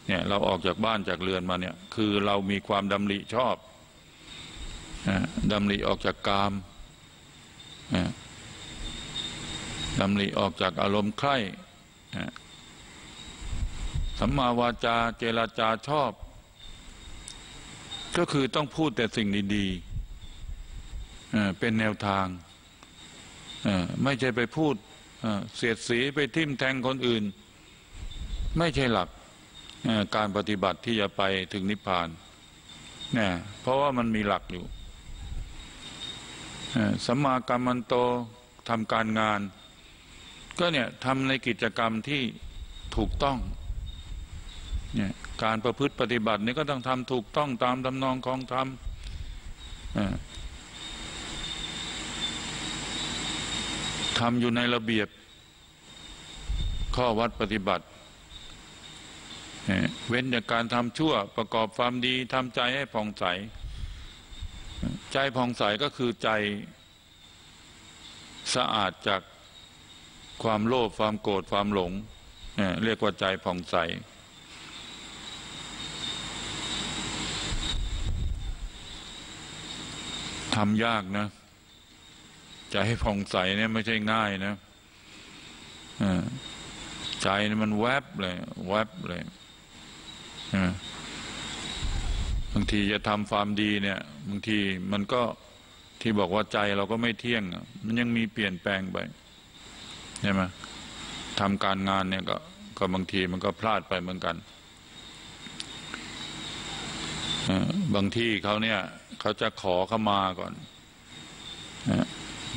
เนี่ยเราออกจากบ้านจากเรือนมาเนี่ยคือเรามีความดำริชอบดำริออกจากกามดำริออกจากอารมณ์ใคร่สัมมาวาจาเจรจาชอบก็คือต้องพูดแต่สิ่งดีๆเป็นแนวทางไม่ใช่ไปพูดเสียดสีไปทิ่มแทงคนอื่นไม่ใช่หลักการปฏิบัติที่จะไปถึงนิพพานเนี่ยเพราะว่ามันมีหลักอยู่สัมมากัมมันโตทำการงานก็เนี่ยทำในกิจกรรมที่ถูกต้องเนี่ยการประพฤติปฏิบัตินี่ก็ต้องทำถูกต้องตามทำนองของธรรมทำอยู่ในระเบียบข้อวัดปฏิบัติเว้นจากการทำชั่วประกอบความดีทำใจให้ผ่องใสใจผ่องใสก็คือใจสะอาดจากความโลภความโกรธความหลงเรียกว่าใจผ่องใสทำยากนะใจให้ผ่องใสเนี่ยไม่ใช่ง่ายนะใจมันแวบเลยแวบเลยบางทีจะทำความดีเนี่ยบางทีมันก็ที่บอกว่าใจเราก็ไม่เที่ยงมันยังมีเปลี่ยนแปลงไปใช่ไหมทำการงานเนี่ยก็บางทีมันก็พลาดไปเหมือนกันบางที่เขาเนี่ยเขาจะขอเข้ามาก่อน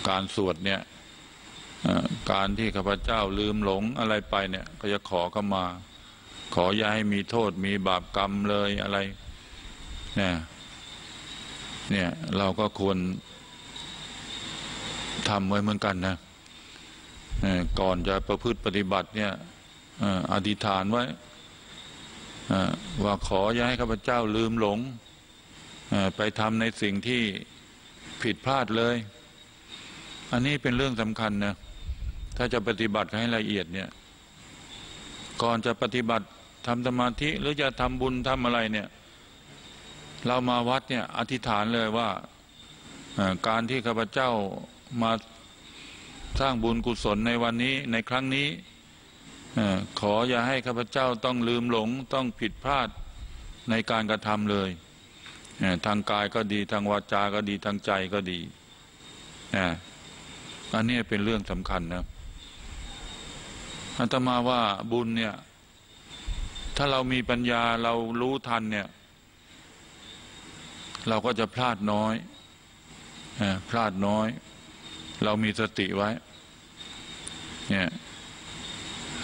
การสวดเนี่ยการที่ข้าพเจ้าลืมหลงอะไรไปเนี่ยก็จะขอเข้ามาขออย่าให้มีโทษมีบาปกรรมเลยอะไรเนี่ยเราก็ควรทำไว้เหมือนกันนะก่อนจะประพฤติปฏิบัติเนี่ยอธิษฐานไว้ว่าขออย่าให้ข้าพเจ้าลืมหลงไปทำในสิ่งที่ผิดพลาดเลยอันนี้เป็นเรื่องสำคัญนะถ้าจะปฏิบัติให้ละเอียดเนี่ยก่อนจะปฏิบัติทำสมาธิหรือจะทำบุญทำอะไรเนี่ยเรามาวัดเนี่ยอธิษฐานเลยว่าการที่ข้าพเจ้ามาสร้างบุญกุศลในวันนี้ในครั้งนี้ขออย่าให้ข้าพเจ้าต้องลืมหลงต้องผิดพลาดในการกระทำเลยทางกายก็ดีทางวาจาก็ดีทางใจก็ดีอันนี้เป็นเรื่องสำคัญนะอาตมาว่าบุญเนี่ยถ้าเรามีปัญญาเรารู้ทันเนี่ยเราก็จะพลาดน้อยพลาดน้อยเรามีสติไว้เนี่ย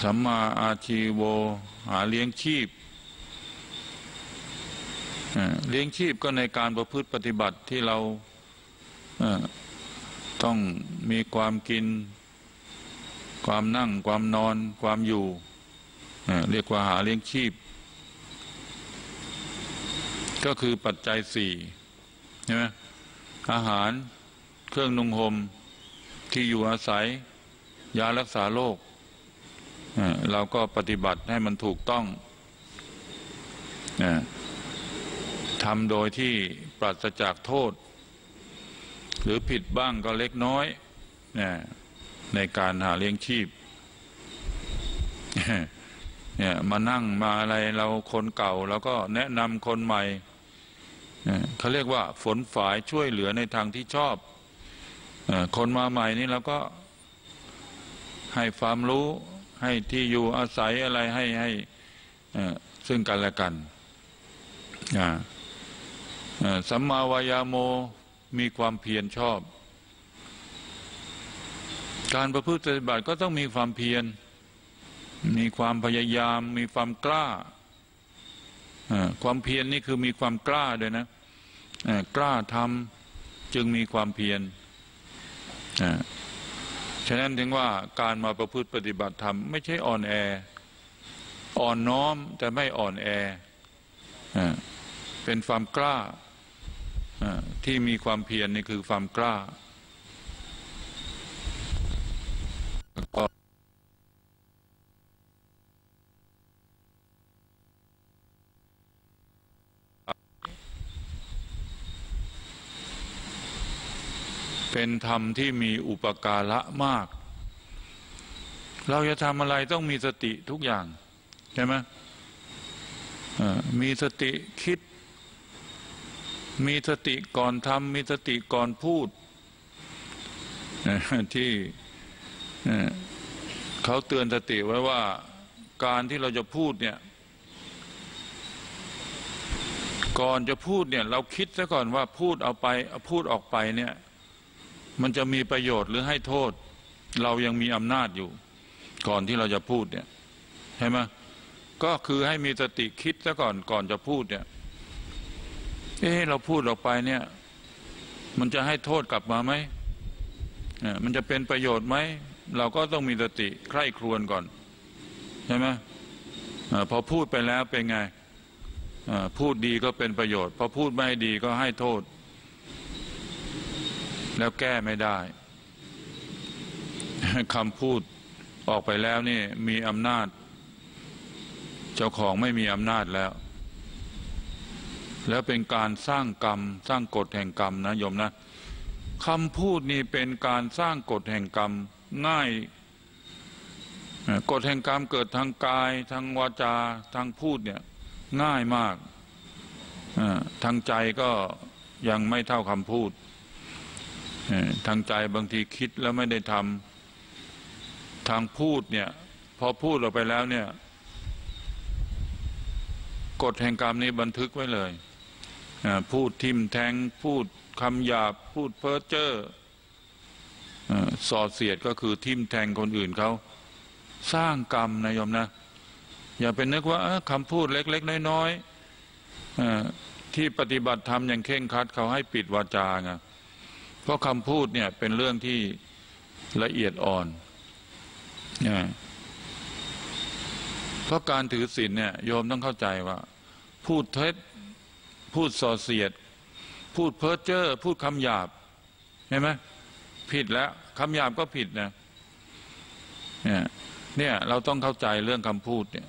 สัมมาอาชีโวหาเลี้ยงชีพเลี้ยงชีพก็ในการประพฤติปฏิบัติที่เราต้องมีความกิน ความนั่งความนอนความอยู่เรียกว่าหาเลี้ยงชีพก็คือปัจจัยสี่ใช่ไหมอาหารเครื่องนุ่งห่มที่อยู่อาศัยยารักษาโรคเราก็ปฏิบัติให้มันถูกต้องทำโดยที่ปราศจากโทษหรือผิดบ้างก็เล็กน้อยในการหาเลี้ยงชีพเนี่ยมานั่งมาอะไรเราคนเก่าเราก็แนะนำคนใหม่เขาเรียกว่าฝนฝายช่วยเหลือในทางที่ชอบคนมาใหม่นี่เราก็ให้ความรู้ให้ที่อยู่อาศัยอะไรให้ซึ่งกันและกันสัมมาวายาโมมีความเพียรชอบการประพฤติปฏิบัติก็ต้องมีความเพียรมีความพยายามมีความกล้าความเพียรนี่คือมีความกล้าด้วยนะกล้าทำจึงมีความเพียรฉะนั้นถึงว่าการมาประพฤติปฏิบัติธรรมไม่ใช่อ่อนแออ่อนน้อมแต่ไม่อ่อนแอเป็นความกล้าที่มีความเพียรนี่คือความกล้าก็เป็นธรรมที่มีอุปการะมากเราจะทำอะไรต้องมีสติทุกอย่างใช่ไหมมีสติคิดมีสติก่อนทำมีสติก่อนพูดที่เขาเตือนสติไว้ว่าการที่เราจะพูดเนี่ยก่อนจะพูดเนี่ยเราคิดซะก่อนว่าพูดออกไปเนี่ยมันจะมีประโยชน์หรือให้โทษเรายังมีอำนาจอยู่ก่อนที่เราจะพูดเนี่ยใช่ไหมก็คือให้มีสติคิดซะก่อนจะพูดเนี่ยเราพูดออกไปเนี่ยมันจะให้โทษกลับมาไหมมันจะเป็นประโยชน์ไหมเราก็ต้องมีสติใคร่ครวญก่อนใช่ไหมพอพูดไปแล้วเป็นไงพูดดีก็เป็นประโยชน์พอพูดไม่ดีก็ให้โทษแล้วแก้ไม่ได้คำพูดออกไปแล้วนี่มีอำนาจเจ้าของไม่มีอำนาจแล้วเป็นการสร้างกรรมสร้างกฎแห่งกรรมนะโยมนะคำพูดนี่เป็นการสร้างกฎแห่งกรรมง่ายกฎแห่งกรรมเกิดทางกายทางวาจาทางพูดเนี่ยง่ายมากทางใจก็ยังไม่เท่าคำพูดทางใจบางทีคิดแล้วไม่ได้ทำทางพูดเนี่ยพอพูดออกไปแล้วเนี่ยกฎแห่งกรรมนี้บันทึกไว้เลยพูดทิ่มแทงพูดคำหยาบพูดเพ้อเจ้อส่อเสียดก็คือทิ่มแทงคนอื่นเขาสร้างกรรมนะโยมนะอย่าเป็นนึกว่าคำพูดเล็กๆน้อยๆที่ปฏิบัติธรรมอย่างเคร่งครัดเขาให้ปิดวาจาไงเพราะคำพูดเนี่ยเป็นเรื่องที่ละเอียดอ่อนเพราะการถือศีลเนี่ยโยมต้องเข้าใจว่าพูดเท็จพูดส่อเสียดพูดเพ้อเจ้อพูดคำหยาบเห็นไหมผิดแล้วคำหยาบก็ผิดนะเนี่ยเราต้องเข้าใจเรื่องคำพูดเนี่ย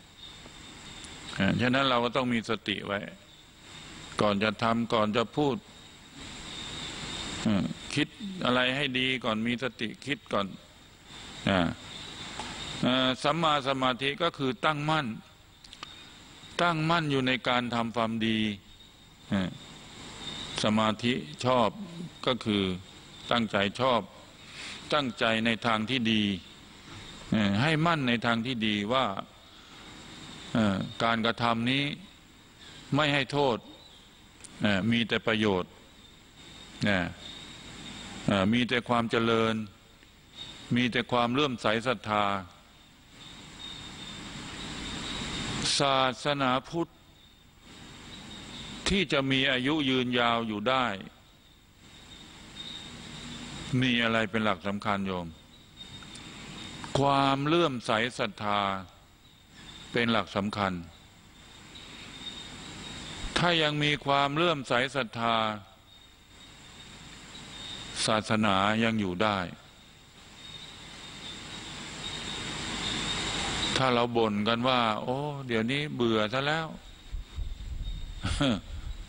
ฉะนั้นเราก็ต้องมีสติไว้ก่อนจะทำก่อนจะพูดคิดอะไรให้ดีก่อนมีสติคิดก่อนสัมมาสมาธิก็คือตั้งมั่นอยู่ในการทำความดีสมาธิชอบก็คือตั้งใจชอบตั้งใจในทางที่ดีให้มั่นในทางที่ดีว่าการกระทำนี้ไม่ให้โทษมีแต่ประโยชน์มีแต่ความเจริญมีแต่ความเลื่อมใสศรัทธาศาสนาพุทธที่จะมีอายุยืนยาวอยู่ได้มีอะไรเป็นหลักสำคัญโยม ความเลื่อมใสศรัทธาเป็นหลักสำคัญถ้ายังมีความเลื่อมใสศรัทธาศาสนายังอยู่ได้ถ้าเราบ่นกันว่าโอ้เดี๋ยวนี้เบื่อซะแล้ว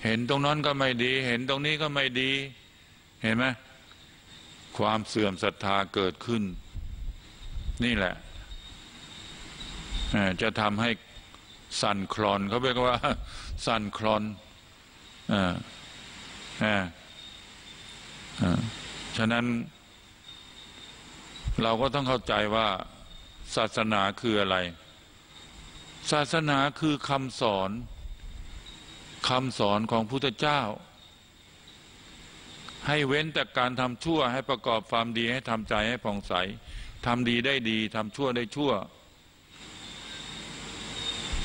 เห็นตรงนั้นก็ไม่ดีเห็นตรงนี้ก็ไม่ดีเห็นไหมความเสื่อมศรัทธาเกิดขึ้นนี่แหละจะทำให้สั่นคลอนเขาเรียกว่าสั่นคลอนฉะนั้นเราก็ต้องเข้าใจว่าศาสนาคืออะไรศาสนาคือคำสอนของพุทธเจ้าให้เว้นแต่การทำชั่วให้ประกอบความดีให้ทำใจให้ผ่องใสทำดีได้ดีทำชั่วได้ชั่ว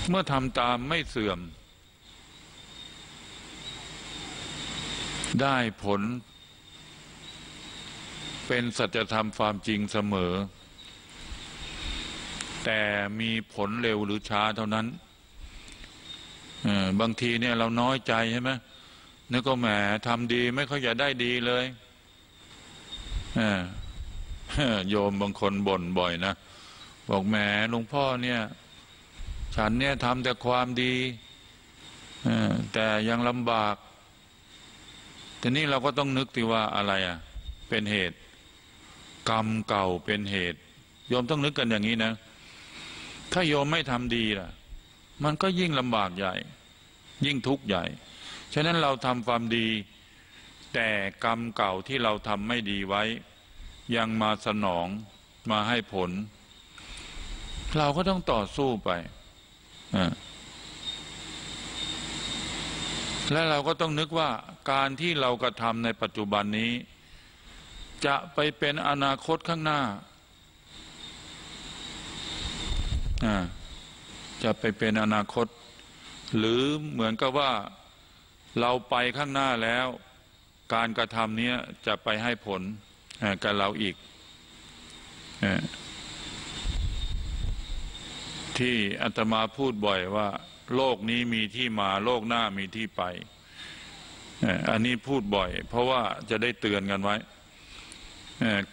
เมื่อทำตามไม่เสื่อมได้ผลเป็นสัจธรรมความจริงเสมอแต่มีผลเร็วหรือช้าเท่านั้นบางทีเนี่ยเราน้อยใจใช่ไหมนึกว่าแหมทำดีไม่ค่อยจะได้ดีเลยโยมบางคนบ่นบ่อยนะบอกแหมหลวงพ่อเนี่ยฉันเนี่ยทำแต่ความดีแต่ยังลำบากทีนี้เราก็ต้องนึกทีว่าอะไรอ่ะเป็นเหตุกรรมเก่าเป็นเหตุโยมต้องนึกกันอย่างนี้นะถ้าโยมไม่ทำดีล่ะมันก็ยิ่งลำบากใหญ่ยิ่งทุกข์ใหญ่ฉะนั้นเราทำความดีแต่กรรมเก่าที่เราทำไม่ดีไว้ยังมาสนองมาให้ผลเราก็ต้องต่อสู้ไปและเราก็ต้องนึกว่าการที่เรากระทำในปัจจุบันนี้จะไปเป็นอนาคตข้างหน้าจะไปเป็นอนาคตหรือเหมือนกับว่าเราไปข้างหน้าแล้วการกระทำนี้จะไปให้ผลกับเราอีกที่อาตมาพูดบ่อยว่าโลกนี้มีที่มาโลกหน้ามีที่ไปอันนี้พูดบ่อยเพราะว่าจะได้เตือนกันไว้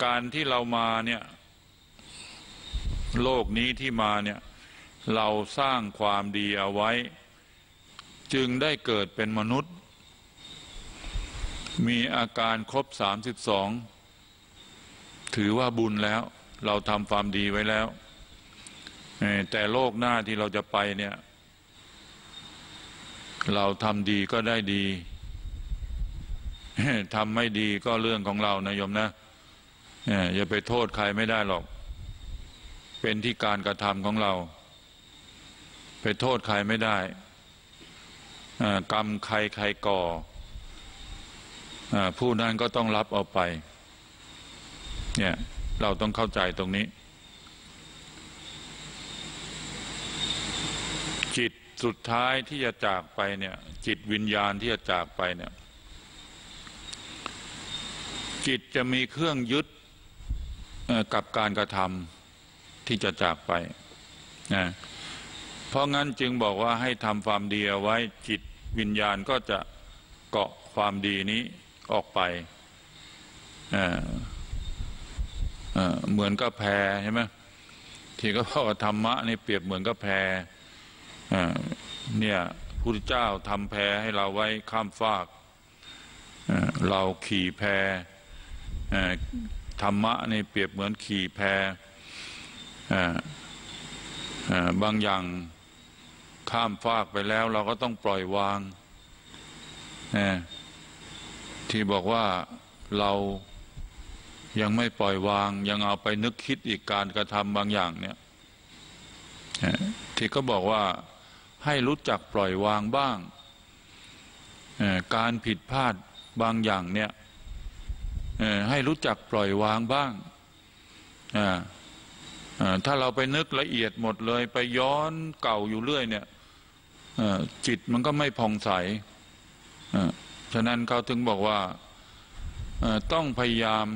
การที่เรามาเนี่ยโลกนี้ที่มาเนี่ยเราสร้างความดีเอาไว้จึงได้เกิดเป็นมนุษย์มีอาการครบ32ถือว่าบุญแล้วเราทำความดีไว้แล้วแต่โลกหน้าที่เราจะไปเนี่ยเราทำดีก็ได้ดีทำไม่ดีก็เรื่องของเรานะโยมนะอย่าไปโทษใครไม่ได้หรอกเป็นที่การกระทำของเราไปโทษใครไม่ได้กรรมใครใครก่อผู้นั้นก็ต้องรับเอาไปเนี่ยเราต้องเข้าใจตรงนี้จิตสุดท้ายที่จะจากไปเนี่ยจิตวิญญาณที่จะจากไปเนี่ยจิตจะมีเครื่องยึดกับการกระทำที่จะจากไปนะเพราะงั้นจึงบอกว่าให้ทำความดีเอาไว้จิตวิญญาณก็จะเกาะความดีนี้ออกไปเหมือนกับแพใช่ไหมที่ก็บอกว่าธรรมะนี่เปรียบเหมือนกับแพเนี่ยพุทธเจ้าทำแพให้เราไว้ข้ามฟากเราขี่แพธรรมะนี่เปรียบเหมือนขี่แพบางอย่างข้ามฟากไปแล้วเราก็ต้องปล่อยวางที่บอกว่าเรายังไม่ปล่อยวางยังเอาไปนึกคิดอีกการกระทำบางอย่างเนี่ยที่ก็บอกว่าให้รู้จักปล่อยวางบ้างการผิดพลาดบางอย่างเนี่ยให้รู้จักปล่อยวางบ้างถ้าเราไปนึกละเอียดหมดเลยไปย้อนเก่าอยู่เรื่อยเนี่ยจิตมันก็ไม่ผ่องใสฉะนั้นเขาถึงบอกว่าต้องพยายาม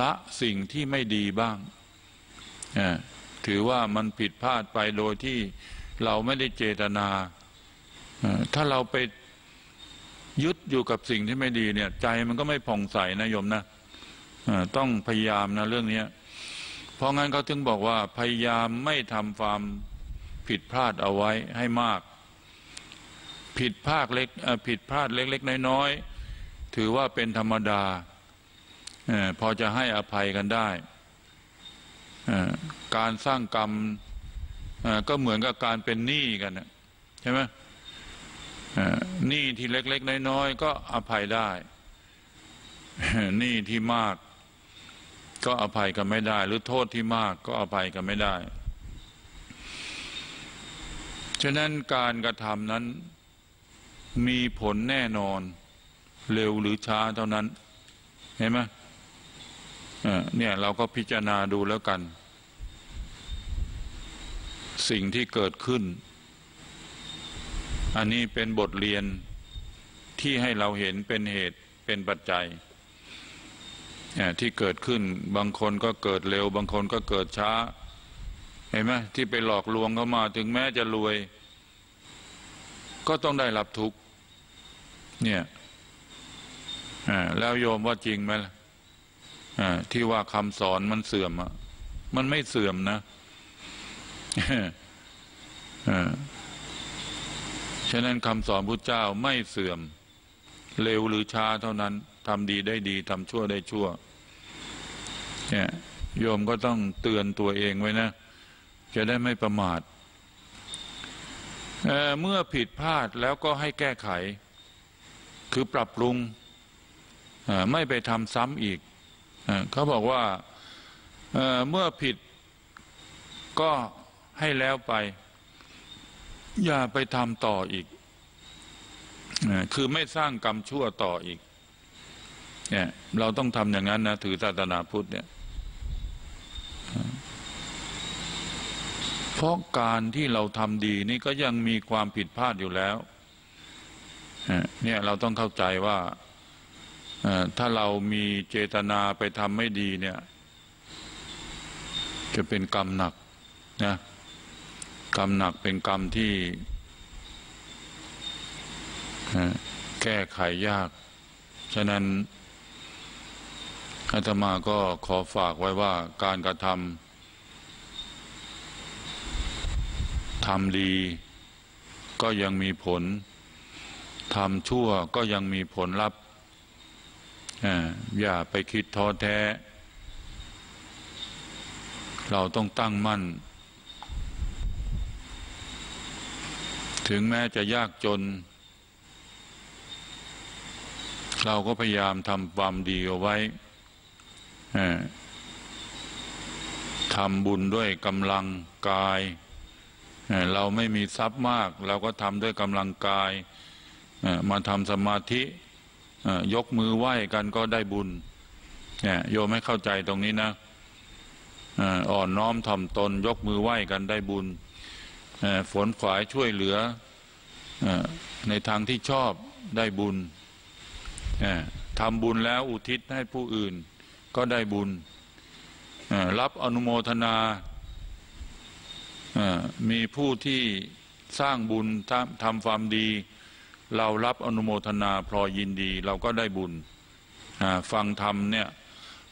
ละสิ่งที่ไม่ดีบ้าง ถือว่ามันผิดพลาดไปโดยที่เราไม่ได้เจตนาถ้าเราไปยึดอยู่กับสิ่งที่ไม่ดีเนี่ยใจมันก็ไม่ผ่องใสนะโยมนะต้องพยายามนะเรื่องนี้เพราะงั้นเขาถึงบอกว่าพยายามไม่ทำความผิดพลาดเอาไว้ให้มากผิดพลาดเล็กๆน้อยๆถือว่าเป็นธรรมดาพอจะให้อภัยกันได้การสร้างกรรมก็เหมือนกับการเป็นหนี้กันใช่ไหมหนี้ที่เล็กๆน้อยๆก็อภัยได้หนี้ที่มากก็อภัยกันไม่ได้หรือโทษที่มากก็อภัยกันไม่ได้ฉะนั้นการกระทำนั้นมีผลแน่นอนเร็วหรือช้าเท่านั้นเห็นไหมเนี่ยเราก็พิจารณาดูแล้วกันสิ่งที่เกิดขึ้นอันนี้เป็นบทเรียนที่ให้เราเห็นเป็นเหตุเป็นปัจจัยที่เกิดขึ้นบางคนก็เกิดเร็วบางคนก็เกิดช้าเห็นไหมที่ไปหลอกลวงเข้ามาถึงแม้จะรวยก็ต้องได้รับทุกข์เนี่ยแล้วโยมว่าจริงไหมที่ว่าคำสอนมันเสื่อมอะมันไม่เสื่อมนะฉะนั้นคำสอนพุทธเจ้าไม่เสื่อมเร็วหรือช้าเท่านั้นทำดีได้ดีทำชั่วได้ชั่วเนี่ยโยมก็ต้องเตือนตัวเองไว้นะจะได้ไม่ประมาทเมื่อผิดพลาดแล้วก็ให้แก้ไขคือปรับปรุงไม่ไปทำซ้ำอีกเขาบอกว่าเมื่อผิดก็ให้แล้วไปอย่าไปทำต่ออีกคือไม่สร้างกรรมชั่วต่ออีกเนี่ยเราต้องทำอย่างนั้นนะถือศาสนาพุทธเนี่ยเพราะการที่เราทำดีนี่ก็ยังมีความผิดพลาดอยู่แล้วเนี่ยเราต้องเข้าใจว่าถ้าเรามีเจตนาไปทำไม่ดีเนี่ยจะเป็นกรรมหนักนะกรรมหนักเป็นกรรมที่แก้ไขยากฉะนั้นอาตมาก็ขอฝากไว้ว่าการกระทำทำดีก็ยังมีผลทำชั่วก็ยังมีผลลัพธ์อย่าไปคิดท้อแท้เราต้องตั้งมั่นถึงแม้จะยากจนเราก็พยายามทำความดีเอาไว้ทำบุญด้วยกำลังกายเราไม่มีทรัพย์มากเราก็ทำด้วยกำลังกายมาทำสมาธิยกมือไหว้กันก็ได้บุญโยมให้เข้าใจตรงนี้นะอ่อนน้อมถ่อมตนยกมือไหว้กันได้บุญฝนขวายช่วยเหลือในทางที่ชอบได้บุญทำบุญแล้วอุทิศให้ผู้อื่นก็ได้บุญรับอนุโมทนามีผู้ที่สร้างบุญทำความดีเรารับอนุโมทนาพลอยยินดีเราก็ได้บุญฟังธรรมเนี่ย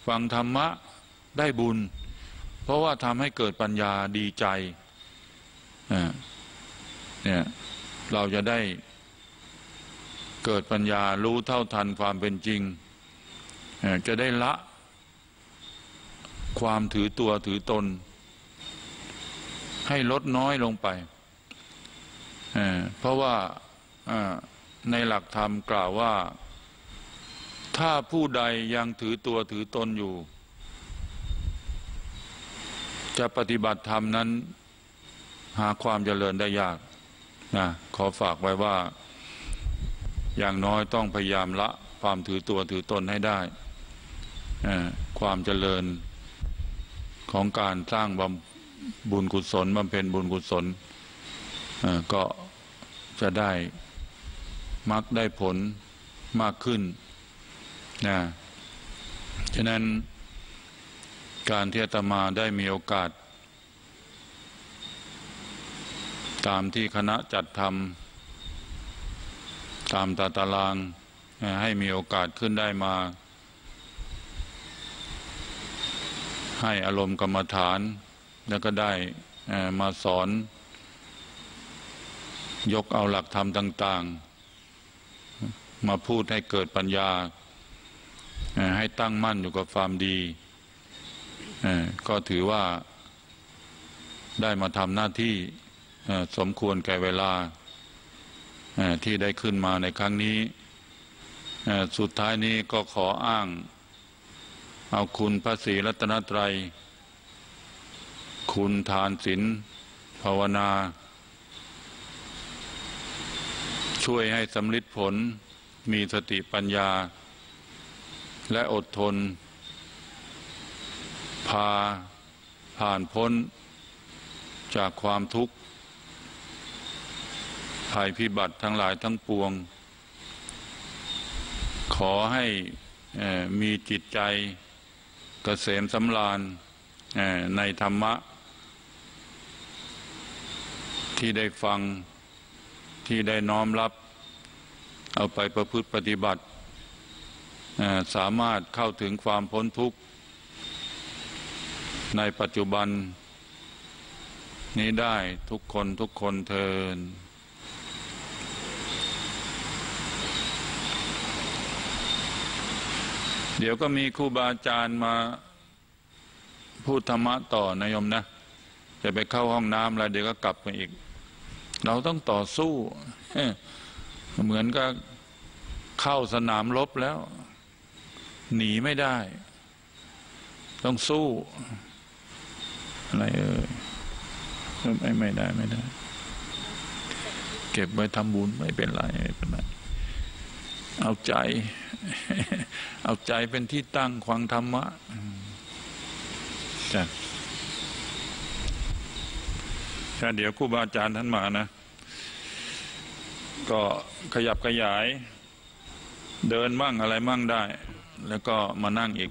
ฟังธรรมะได้บุญเพราะว่าทำให้เกิดปัญญาดีใจเนี่ยเราจะได้เกิดปัญญารู้เท่าทันความเป็นจริงจะได้ละความถือตัวถือตนให้ลดน้อยลงไปเพราะว่าในหลักธรรมกล่าวว่าถ้าผู้ใดยังถือตัวถือตนอยู่จะปฏิบัติธรรมนั้นหาความเจริญได้ยากนะขอฝากไว้ว่าอย่างน้อยต้องพยายามละความถือตัวถือตนให้ได้ความเจริญของการสร้างบุญกุศลบำเพ็ญบุญกุศลก็จะได้มรรคได้ผลมากขึ้นนะฉะนั้นการที่อาตมาได้มีโอกาส ตามที่คณะจัดทำตามตารางให้มีโอกาสขึ้นได้มาให้อารมณ์กรรมฐานแล้วก็ได้มาสอนยกเอาหลักธรรมต่างๆมาพูดให้เกิดปัญญาให้ตั้งมั่นอยู่กับความดีก็ถือว่าได้มาทำหน้าที่สมควรแก่เวลาที่ได้ขึ้นมาในครั้งนี้สุดท้ายนี้ก็ขออ้างเอาคุณพระศรีรัตนตรัยคุณทานศีลภาวนาช่วยให้สำลิดผลมีสติปัญญาและอดทนพาผ่านพ้นจากความทุกข์ภัยพิบัติทั้งหลายทั้งปวงขอให้มีจิตใจเกษมสำราญในธรรมะที่ได้ฟังที่ได้น้อมรับเอาไปประพฤติปฏิบัติสามารถเข้าถึงความพ้นทุกข์ในปัจจุบันนี้ได้ทุกคนทุกคนเทินเดี๋ยวก็มีครูบาอาจารย์มาพูดธรรมะต่อนะโยมนะจะไปเข้าห้องน้ำอะไรเดี๋ยวก็กลับมาอีกเราต้องต่อสู้เหมือนกับเข้าสนามรบแล้วหนีไม่ได้ต้องสู้อะไรไม่ได้เก็บไว้ทำบุญไม่เป็นไรเอาใจเอาใจเป็นที่ตั้งขวางธรรมะจ้ะถ้าเดี๋ยวครูบาอาจารย์ท่านมานะก็ขยับขยายเดินมั่งอะไรมั่งได้แล้วก็มานั่งอีก